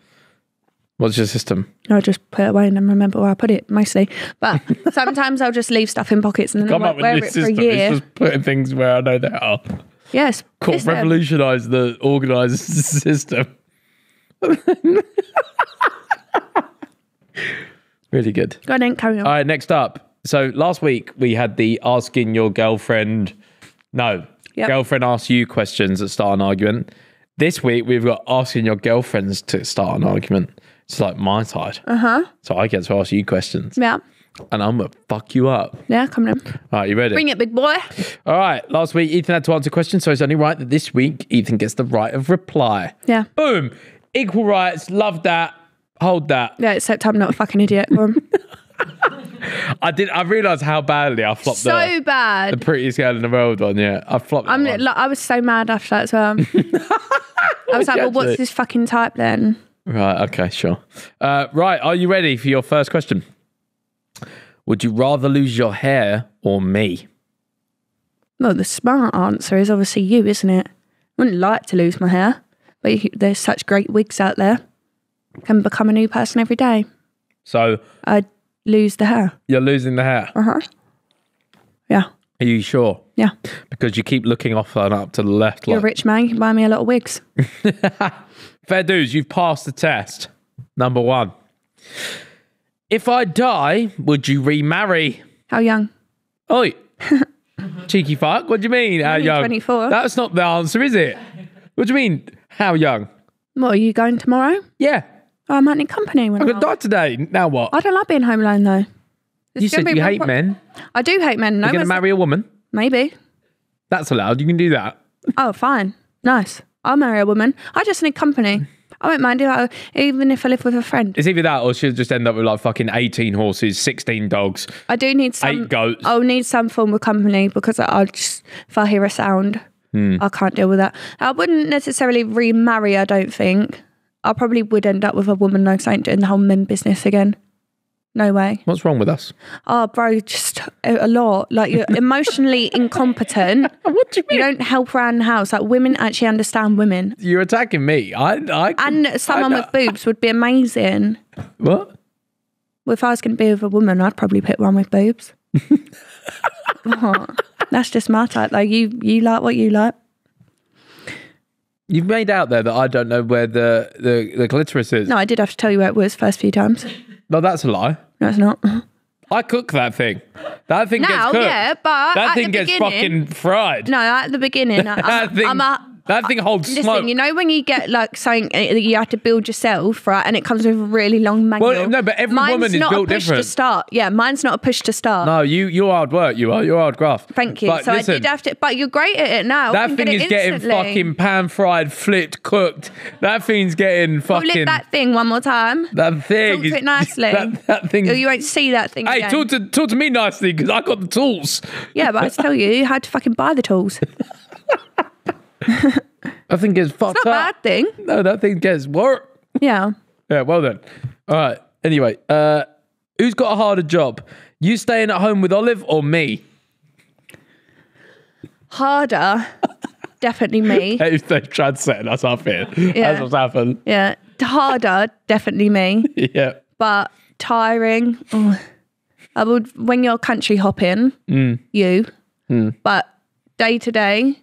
What's your system? I just put it away and then remember where I put it mostly. But sometimes I'll just leave stuff in pockets and then I'll wear it for a year. It's just putting things where I know they are. Yes. Cool. Revolutionise the organised system. Really good. Go on then, carry on. All right, next up. So last week we had the asking your girlfriend, girlfriend asks you questions that start an argument. This week we've got asking your girlfriends to start an argument. It's like my side. Uh-huh. So I get to ask you questions. Yeah. And I'm going to fuck you up. Yeah, come on. All right, you ready? Bring it, big boy. All right, last week Ethan had to answer questions, so it's only right that this week Ethan gets the right of reply. Yeah. Boom. Equal rights. Love that. Hold that. Yeah, except I'm not a fucking idiot. I realised how badly I flopped the prettiest girl in the world one, yeah. I flopped that one. Like, I was so mad after that as well. I was like, well, what's this fucking type then? Right, okay, sure. Right, are you ready for your first question? Would you rather lose your hair or me? Well, the smart answer is obviously you, isn't it? I wouldn't like to lose my hair, but there's such great wigs out there. I can become a new person every day. So? I'd lose the hair. You're losing the hair? Uh-huh. Yeah. Are you sure? Yeah. Because you keep looking off and up to the left. You're a rich man, you can buy me a lot of wigs. Fair dues, you've passed the test. Number one. If I die, would you remarry? How young? Oi. Cheeky fuck. What do you mean? How young? 24. That's not the answer, is it? What do you mean? How young? What, are you going tomorrow? Yeah. Oh, I might need company. When I'm going to die today. Now what? I don't like being home alone, though. It's you said you hate men. I do hate men. No, you're going to marry a woman? Maybe. That's allowed. You can do that. Oh, fine. Nice. I'll marry a woman. I just need company. I won't mind it, even if I live with a friend. It's either that or she'll just end up with like fucking 18 horses, 16 dogs. I do need some... 8 goats. I'll need some form of company because I'll just... If I hear a sound, I can't deal with that. I wouldn't necessarily remarry, I don't think. I probably would end up with a woman though, because I ain't doing the whole men business again. No way. What's wrong with us? Oh, bro, just a lot. Like, you're emotionally incompetent. What do you mean? You don't help around the house. Like, women actually understand women. You're attacking me. Someone with boobs would be amazing. What? Well, if I was going to be with a woman, I'd probably pick one with boobs. Oh, that's just my type. Like, you like what you like. You've made out there that I don't know where the clitoris is. No, I did have to tell you where it was first few times. No, that's a lie. No, it's not. I cook that thing. That thing gets cooked. Yeah, but that thing gets fucking fried. No, at the beginning, that thing holds smoke. You know when you get like something that you have to build yourself, right? And it comes with a really long manual. Well, no, but every woman is built different. Mine's not a push to start. Yeah, mine's not a push to start. No, you're hard work. You're hard graft. Thank you. But so listen, I did have to, but you're great at it now. That thing is getting fucking pan fried, flipped, cooked. That thing's getting fucking. We'll lick that thing one more time. That thing. Talk to it nicely. That thing. You won't see that thing. Hey, talk to me nicely because I got the tools. Yeah, but I tell you, you had to fucking buy the tools. I think it's fucked up. It's not a bad thing. No, that thing gets work. Yeah. Yeah, well then. All right. Anyway, who's got a harder job? You staying at home with Olive or me? Harder. Definitely me. They've tried setting us up here. Yeah. That's what's happened. Yeah. Harder. Definitely me. Yeah. But tiring. Oh. I would, when you're country hopping, you. Mm. But day to day...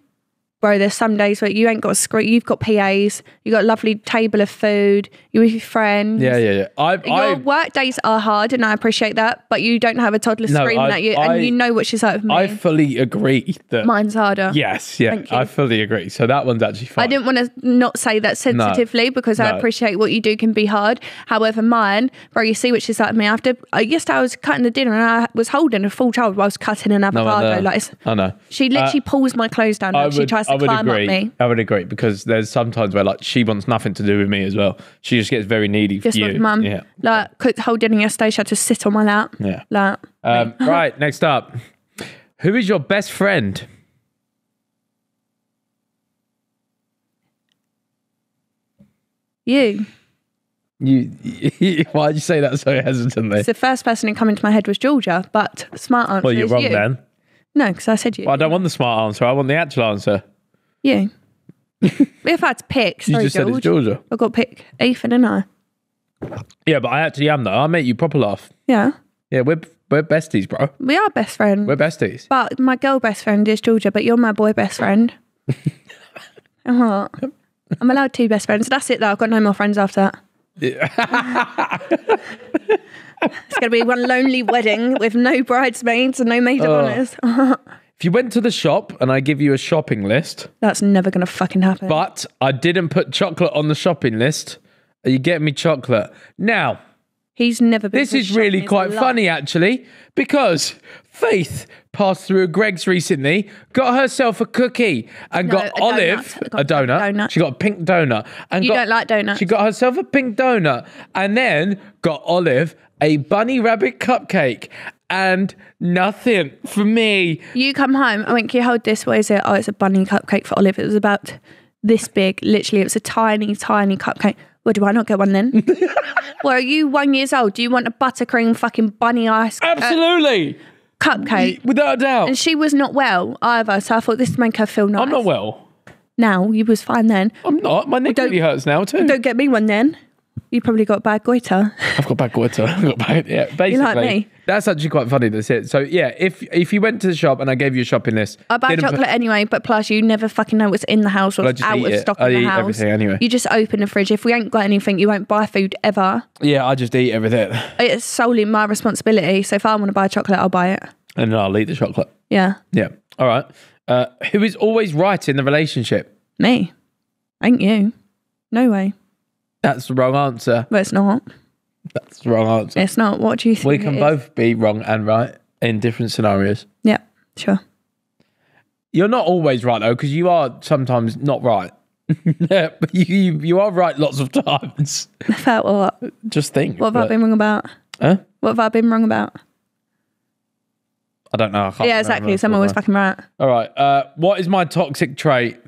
Bro, there's some days where you ain't got a screw. You've got PAs. You've got a lovely table of food. You're with your friends. Yeah. Your work days are hard, and I appreciate that, but you don't have a toddler screaming at you, and you know what she's like with me. I fully agree that... Mine's harder. Yes, yeah. I fully agree. So that one's actually fine. I didn't want to not say that sensitively because I appreciate what you do can be hard. However, mine, bro, you see what she's like with me after. Yesterday I was cutting the dinner, and I was holding a full child while I was cutting an avocado. I know. She literally pulls my clothes down and she tries to climb up me. I would agree because there's sometimes where like she wants nothing to do with me as well. She just gets very needy for you. Just like mum. Yeah. Like cooked the whole dinner yesterday. She had to sit on my lap. Yeah. Like, right, next up. Who is your best friend? You. Why'd you say that so hesitantly? The first person who came into my head was Georgia, but smart answer. Well, you're wrong then. No, because I said you. Well, I don't want the smart answer. I want the actual answer. You. If I had to pick, sorry, you just said it's Georgia. I got to pick Ethan, didn't I? Yeah, but I actually am though. I make you proper laugh. Yeah. Yeah, we're besties, bro. We are best friends. We're besties. But my girl best friend is Georgia, but you're my boy best friend. And what? I'm allowed 2 best friends. That's it though. I've got no more friends after that. Yeah. It's going to be one lonely wedding with no bridesmaids and no maid of honours. If you went to the shop and I give you a shopping list... That's never going to fucking happen. But I didn't put chocolate on the shopping list. Are you getting me chocolate? Now... He's never been... This is really quite funny, actually, because Faith passed through Greg's recently, got herself a cookie and got Olive a donut. She got a pink donut. And you don't like donuts. She got herself a pink donut and then got Olive a bunny rabbit cupcake and nothing for me. You come home. I went, can you hold this? What is it? Oh, it's a bunny cupcake for Olive. It was about this big. Literally, it was a tiny, tiny cupcake. Well, do I not get one then? Well, are you 1 year old? Do you want a buttercream fucking bunny ice? Absolutely. Cupcake. Without a doubt. And she was not well either, so I thought this would make her feel nice. I'm not well. Now, you was fine then. I'm not. My neck really hurts now too. Don't get me one then. You probably got bad goiter. I've got bad goiter. I've got bad, yeah. Basically, you like me. That's actually quite funny. That's it. So yeah, if you went to the shop and I gave you a shopping list, I buy chocolate anyway. But plus, you never fucking know what's in the house or out of stock in the house. Everything anyway. You just open the fridge. If we ain't got anything, you won't buy food ever. Yeah, I just eat everything. It's solely my responsibility. So if I want to buy chocolate, I'll buy it. And I'll eat the chocolate. Yeah. Yeah. All right. Who is always right in the relationship? Me. Ain't you? No way. That's the wrong answer. Well, it's not. That's the wrong answer. It's not. What do you think? We can both be wrong and right in different scenarios. Yeah, sure. You're not always right though, because you are sometimes not right. Yeah, but you are right lots of times. About what? Just think. What have I been wrong about? Huh? What have I been wrong about? I don't know. I can't remember. Exactly. So I'm always fucking right. All right. What is my toxic trait?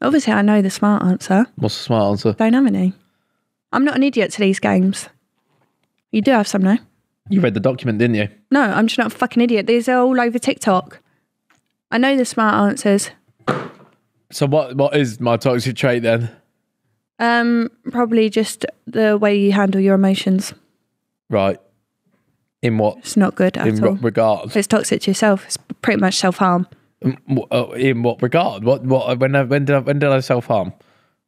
Obviously, I know the smart answer. What's the smart answer? Don't have any. I'm not an idiot to these games. You do have some, no? You read the document, didn't you? No, I'm just not a fucking idiot. These are all over TikTok. I know the smart answers. So what is my toxic trait then? Probably just the way you handle your emotions. Right. In what? It's not good at all. In what regard? If it's toxic to yourself, it's pretty much self-harm. In what regard? When did I self-harm?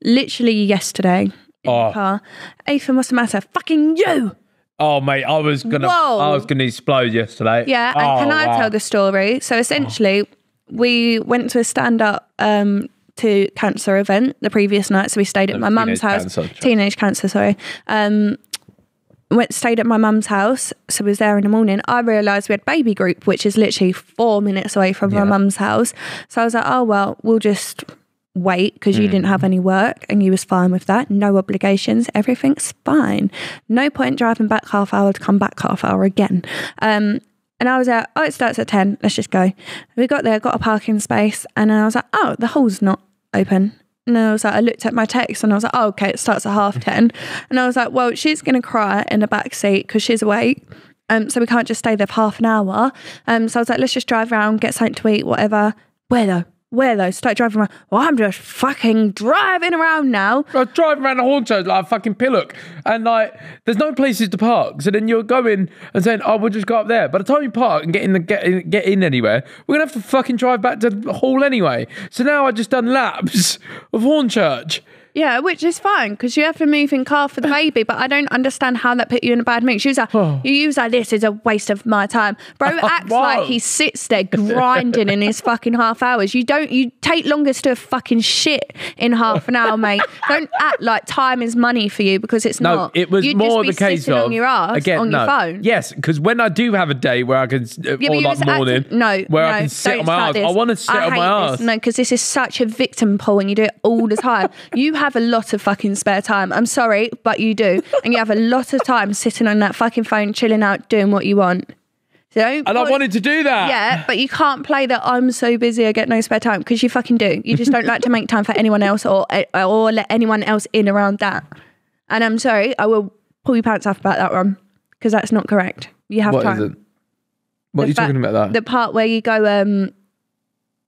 Literally yesterday. In the car. Ethan, what's the matter? Fucking you! Oh mate, I was gonna explode yesterday. Yeah, and can I tell the story? So essentially, we went to a stand-up to cancer event the previous night. So we stayed at my mum's house. Teenage cancer, sorry. Stayed at my mum's house, so I was there in the morning. I realised we had baby group, which is literally 4 minutes away from my mum's house. So I was like, oh well, we'll just wait, because you didn't have any work and you was fine with that. No obligations, everything's fine. No point driving back half hour to come back half hour again. And I was like, oh, it starts at 10, let's just go. We got there, got a parking space, and I was like, oh, the hall's not open. And I was like, I looked at my text and I was like, oh, okay, it starts at 10:30. And I was like, well, she's going to cry in the back seat because she's awake. So we can't just stay there for half an hour. So I was like, let's just drive around, get something to eat, whatever. Where though? Start driving around. Well, I'm just fucking driving around now. I was driving around the Hornchurch like a fucking pillock. And like, there's no places to park. So then you're going and saying, oh, we'll just go up there. By the time you park and get in anywhere, we're going to have to fucking drive back to the hall anyway. So now I've just done laps of Hornchurch. Yeah, which is fine, because you have to move in car for the baby, but I don't understand how that put you in a bad mood. She was like, you use like this is a waste of my time. Bro acts like he sits there grinding in his fucking half hours. You take longest to a fucking shit in half an hour, mate. Don't act like time is money for you, because it's not. It was You'd more just be the case of on your ass again, on your phone. Yes, because when I do have a day where I can, or like morning, I can sit on my ass. I want to sit on my ass. No, because this is such a victim pool and you do it all the time. You have a lot of fucking spare time. I'm sorry, but you do. And you have a lot of time sitting on that fucking phone, chilling out, doing what you want. I wanted to do that. Yeah, but you can't play that I'm so busy I get no spare time, because you fucking do. You just don't like to make time for anyone else or let anyone else in around that. And I'm sorry, I will pull your pants off about that one, because that's not correct. You have time. What is it? What are you talking about that? The part where you go,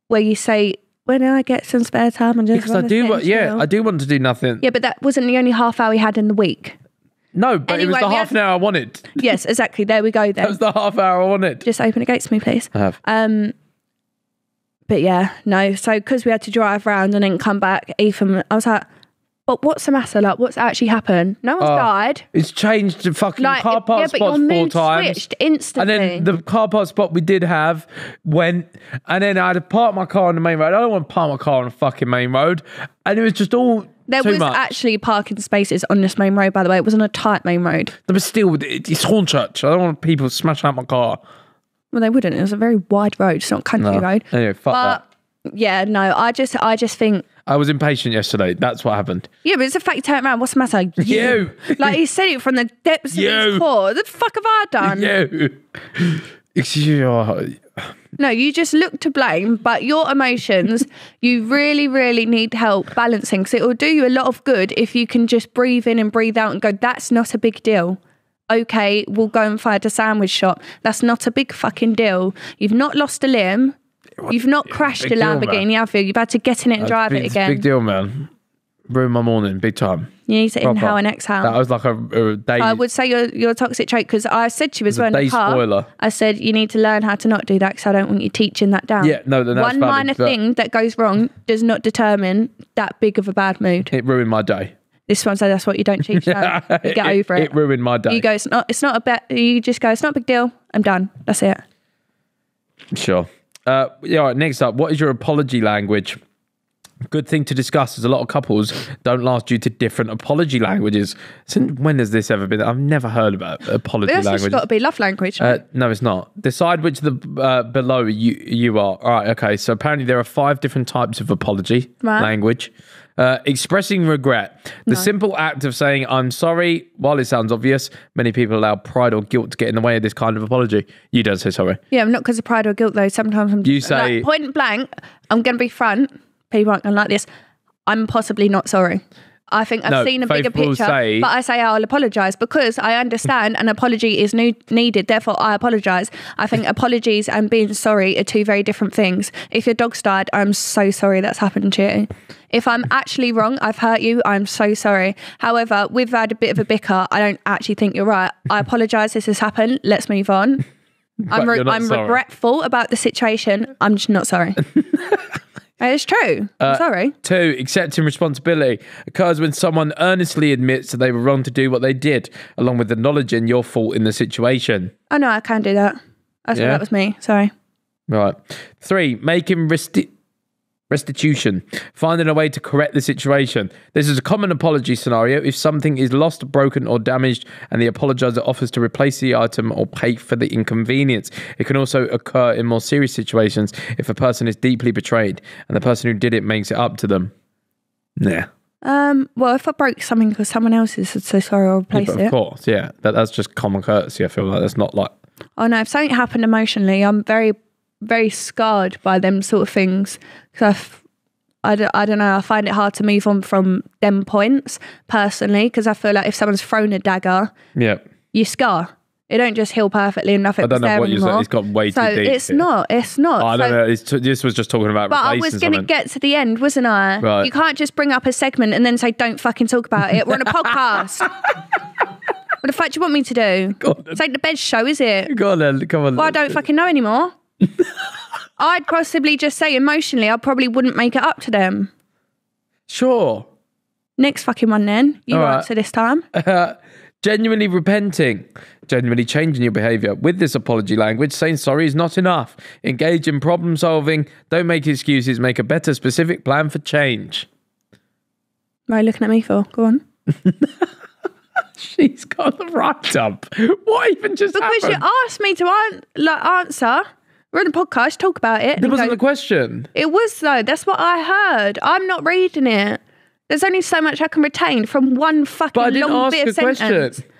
where you say, when I get some spare time and just I do want to do nothing. Yeah, but that wasn't the only half hour we had in the week. No, but anyway, it was the half an hour I wanted. Yes, exactly. There we go then. That was the half hour I wanted. Just open the gates for me, please. I have. But yeah, no. So because we had to drive around and then come back, Ethan, I was like, but what's the matter? Like, what's actually happened? No one's died. It's changed the fucking car park spots 4 times. Switched instantly. And then the car park spot we did have went, and then I had to park my car on the main road. I don't want to park my car on the fucking main road. And it was just all there too was much. Actually parking spaces on this main road, by the way. It wasn't a tight main road. There was still, it's Hornchurch. I don't want people smashing out my car. Well, they wouldn't. It was a very wide road. It's not a country road. Anyway, fuck that. Yeah, no, I just think, I was impatient yesterday. That's what happened. Yeah, but it's a fact you turn around. What's the matter? You. Like, he said it from the depths of his core. The fuck have I done? You. Excuse me. No, you just look to blame, but your emotions, you really, really need help balancing, because it will do you a lot of good if you can just breathe in and breathe out and go, that's not a big deal. okay, we'll go and find a sandwich shop. That's not a big fucking deal. You've not lost a limb. You've not crashed a Lamborghini, have you? You've had to get in it and drive it again. Big deal, man. Ruined my morning, big time. You need to inhale and exhale. That was like a day. I would say your toxic trait, because I said to you as well in the car, spoiler. I said you need to learn how to not do that because I don't want you teaching that down. Yeah, no, that's one valid, minor thing that goes wrong does not determine that big of a bad mood. It ruined my day. This one said, that's what you don't teach. Yeah, you get over it. It ruined my day. You go, it's not a bet. You just go, it's not a big deal. I'm done. That's it. Sure. Yeah. All right, next up, what is your apology language? Good thing to discuss, as a lot of couples don't last due to different apology languages. Since when has this ever been? I've never heard about apology language. It's got to be love language. No, it's not. Decide which of the below you are. All right, okay. So apparently there are 5 different types of apology language. Expressing regret. The simple act of saying, I'm sorry, while it sounds obvious, many people allow pride or guilt to get in the way of this kind of apology. You don't say sorry. Yeah, not because of pride or guilt, though. Sometimes I'm just you say, like, point blank, I'm going to be front. People aren't going to like this. I'm possibly not sorry. I think I've seen a bigger picture, but I say I'll apologise because I understand an apology is needed. Therefore, I apologise. I think apologies and being sorry are 2 very different things. If your dog's died, I'm so sorry that's happened to you. If I'm actually wrong, I've hurt you, I'm so sorry. However, we've had a bit of a bicker. I don't actually think you're right. I apologise. This has happened. Let's move on. I'm regretful about the situation. I'm just not sorry. It's true. I'm sorry. 2, accepting responsibility. Occurs when someone earnestly admits that they were wrong to do what they did, along with acknowledging your fault in the situation. Oh, no, I can do that. I thought that was me. Sorry. Right. 3, making restitution. Finding a way to correct the situation. This is a common apology scenario. If something is lost, broken, or damaged, and the apologizer offers to replace the item or pay for the inconvenience. It can also occur in more serious situations if a person is deeply betrayed and the person who did it makes it up to them. Yeah. Well, if I broke something because someone else is so sorry, I'll replace it. Of course, yeah. That's just common courtesy. I feel like that's not like... Oh, no. If something happened emotionally, I'm very scarred by them sort of things, because I don't know, I find it hard to move on from them points personally, because I feel like if someone's thrown a dagger, you scar. It don't just heal perfectly and nothing. I don't know what you said. It's got way too deep. It's not. I don't know. This was just talking about. But I was going to get to the end, wasn't I? Right. You can't just bring up a segment and then say, don't fucking talk about it. We're on a podcast. What the fuck do you want me to do? It's like the bed show, is it? Go on then. Come on. Well, I don't fucking know anymore. I'd possibly just say emotionally I probably wouldn't make it up to them. Sure. Next fucking one then. You answer this time. Genuinely repenting. Genuinely changing your behaviour. With this apology language, saying sorry is not enough. Engage in problem solving. Don't make excuses. Make a better specific plan for change. What are you looking at me for? Go on. She's got the right up. What even just happened? Because you asked me to answer. We're on a podcast, talk about it. It wasn't the question. It was, though. That's what I heard. I'm not reading it. There's only so much I can retain from one fucking long bit of sentence. But I didn't ask a question.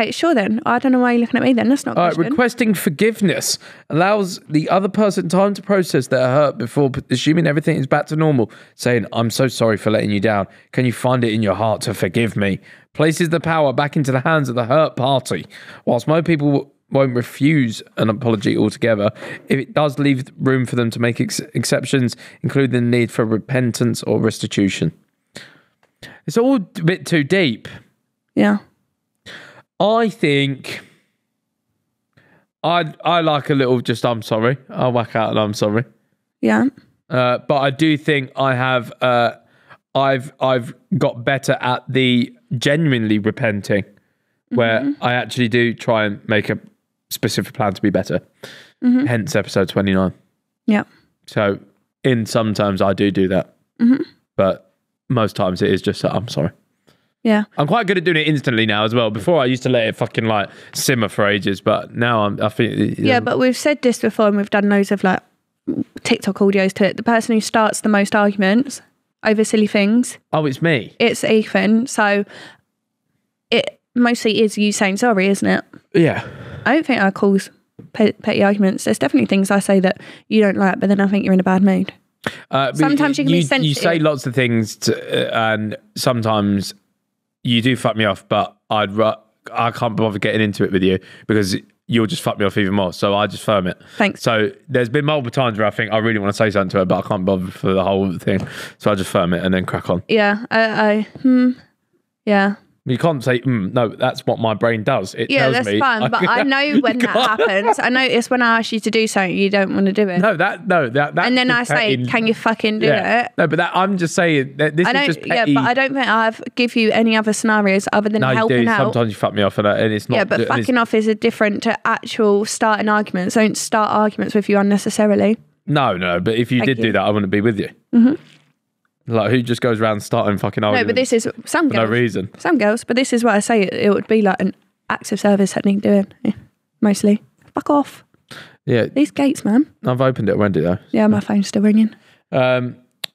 Okay, sure then. I don't know why you're looking at me then. That's not a question. All right, requesting forgiveness allows the other person time to process their hurt before assuming everything is back to normal. Saying, I'm so sorry for letting you down. Can you find it in your heart to forgive me? Places the power back into the hands of the hurt party. Whilst most people won't refuse an apology altogether, if it does leave room for them to make exceptions, including the need for repentance or restitution. It's all a bit too deep. Yeah. I think I like a little just I'm sorry. I'll whack out and I'm sorry. Yeah. But I do think I have I've got better at the genuinely repenting, where I actually do try and make a specific plan to be better. Hence episode 29. Yeah. So sometimes I do that. But most times it is just that I'm sorry. Yeah. I'm quite good at doing it instantly now as well. Before I used to let it fucking like simmer for ages, but now I think... Yeah, but we've said this before and we've done loads of like TikTok audios to it. The person who starts the most arguments over silly things. Oh, it's me. It's Ethan. So it mostly is you saying sorry, isn't it? Yeah. I don't think I cause petty arguments. There's definitely things I say that you don't like, but then I think you're in a bad mood. Sometimes you can be sensitive. You say lots of things and sometimes you do fuck me off, but I'd I can't bother getting into it with you because you'll just fuck me off even more. So I just firm it. Thanks. So there's been multiple times where I think I really want to say something to her, but I can't bother for the whole thing. So I just firm it and then crack on. Yeah. Yeah. You can't say, no, that's what my brain does. It tells me. Yeah, that's fun. But I know when that happens. I know it's when I ask you to do something, you don't want to do it. No, that. And then I say, can you fucking do it? No, but I'm just saying that this is just petty. Yeah, but I don't think I've give you any other scenarios other than helping out. Sometimes you fuck me off and it's not. Yeah, but fucking off is different to actual starting arguments. Don't start arguments with you unnecessarily. No. But if you did do that, I wouldn't be with you. Mm-hmm. Like, who just goes around starting fucking arguments? No, but this is some girls. No reason. Some girls, but this is what I say. It would be like an acts of service technique doing, mostly. Fuck off. Yeah. These gates, man. I've opened it Wendy though. Yeah, my phone's still ringing.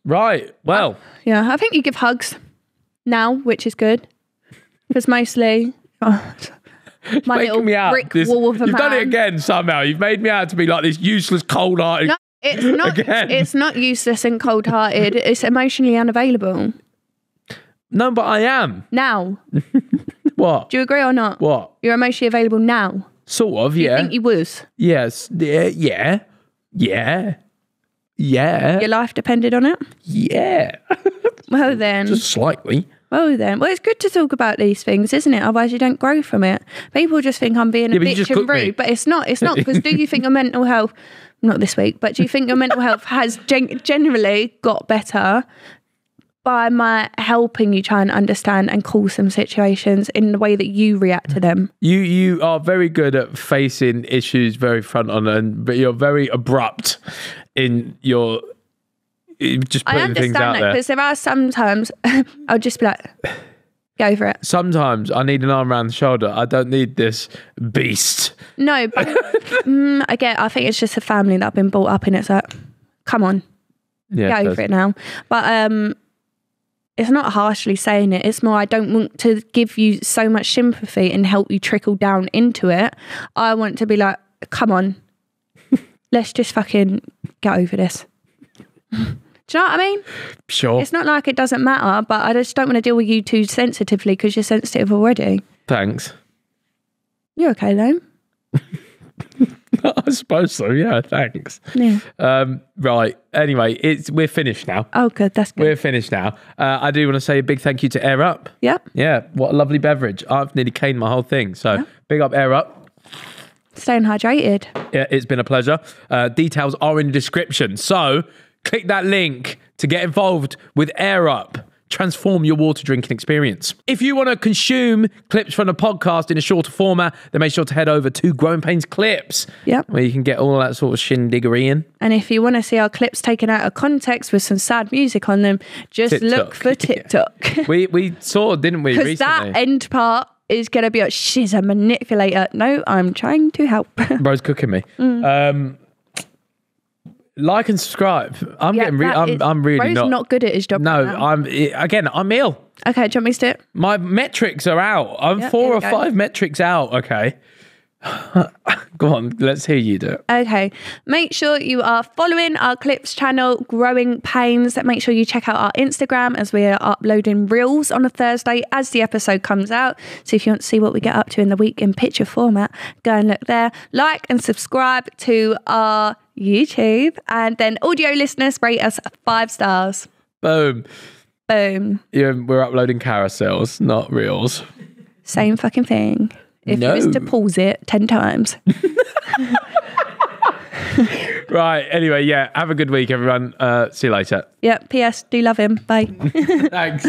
Right. Well. I think you give hugs now, which is good. Because mostly... my little brick wall of a man. You've done it again somehow. You've made me out to be like this useless, cold-hearted... No. It's not. Again. It's not useless and cold-hearted. It's emotionally unavailable. No, but I am now. What? Do you agree or not? What? You're emotionally available now. Sort of. Yeah. You think you was? Yes. Yeah. Your life depended on it. Yeah. Well then. Just slightly. Well then. Well, it's good to talk about these things, isn't it? Otherwise you don't grow from it. People just think I'm being a bitch and rude, but it's not. It's not, because do you think your mental health? Not this week, but do you think your mental health has generally got better by my helping you try and understand and call some situations in the way that you react to them? You are very good at facing issues very front on, but you're very abrupt in your just putting things out there. I understand that, because there are sometimes I'll just be like, go for it. Sometimes I need an arm around the shoulder. I don't need this beast. No, but again, I think it's just a family that I've been brought up in. It's like, come on, go for it now. But it's not harshly saying it. It's more I don't want to give you so much sympathy and help you trickle down into it. I want to be like, come on, let's just fucking get over this. Do you know what I mean? Sure. It's not like it doesn't matter, but I just don't want to deal with you too sensitively because you're sensitive already. Thanks. You're okay though. I suppose so, yeah, thanks. Yeah. Right, anyway, we're finished now. Oh, good, that's good. We're finished now. I do want to say a big thank you to Air Up. Yeah. Yeah, what a lovely beverage. I've nearly caned my whole thing, so big up Air Up. Staying hydrated. Yeah, it's been a pleasure. Details are in the description, so... click that link to get involved with Air Up. Transform your water drinking experience. If you want to consume clips from the podcast in a shorter format, then make sure to head over to Growing Pains Clips, where you can get all that sort of shindiggery in. And if you want to see our clips taken out of context with some sad music on them, just look for TikTok. We saw, didn't we, recently? Because that end part is going to be like, she's a manipulator. No, I'm trying to help. Bro's cooking me. Like and subscribe. I'm really Rose not good at his job. No, right now. I'm ill. Okay, do you want me to do it? My metrics are out. I'm 4 or 5 metrics out. Okay. Go on, let's hear you do it. Okay, make sure you are following our clips channel, Growing Pains. Make sure you check out our Instagram, as we are uploading reels on a Thursday as the episode comes out. So if you want to see what we get up to in the week in picture format, go and look there. Like and subscribe to our YouTube, and then audio listeners, rate us 5 stars. Boom. Yeah, we're uploading carousels, not reels. Same fucking thing. If you was to pause it 10 times. Right, anyway, yeah, have a good week, everyone. See you later. Yeah, P.S. do love him. Bye. Thanks.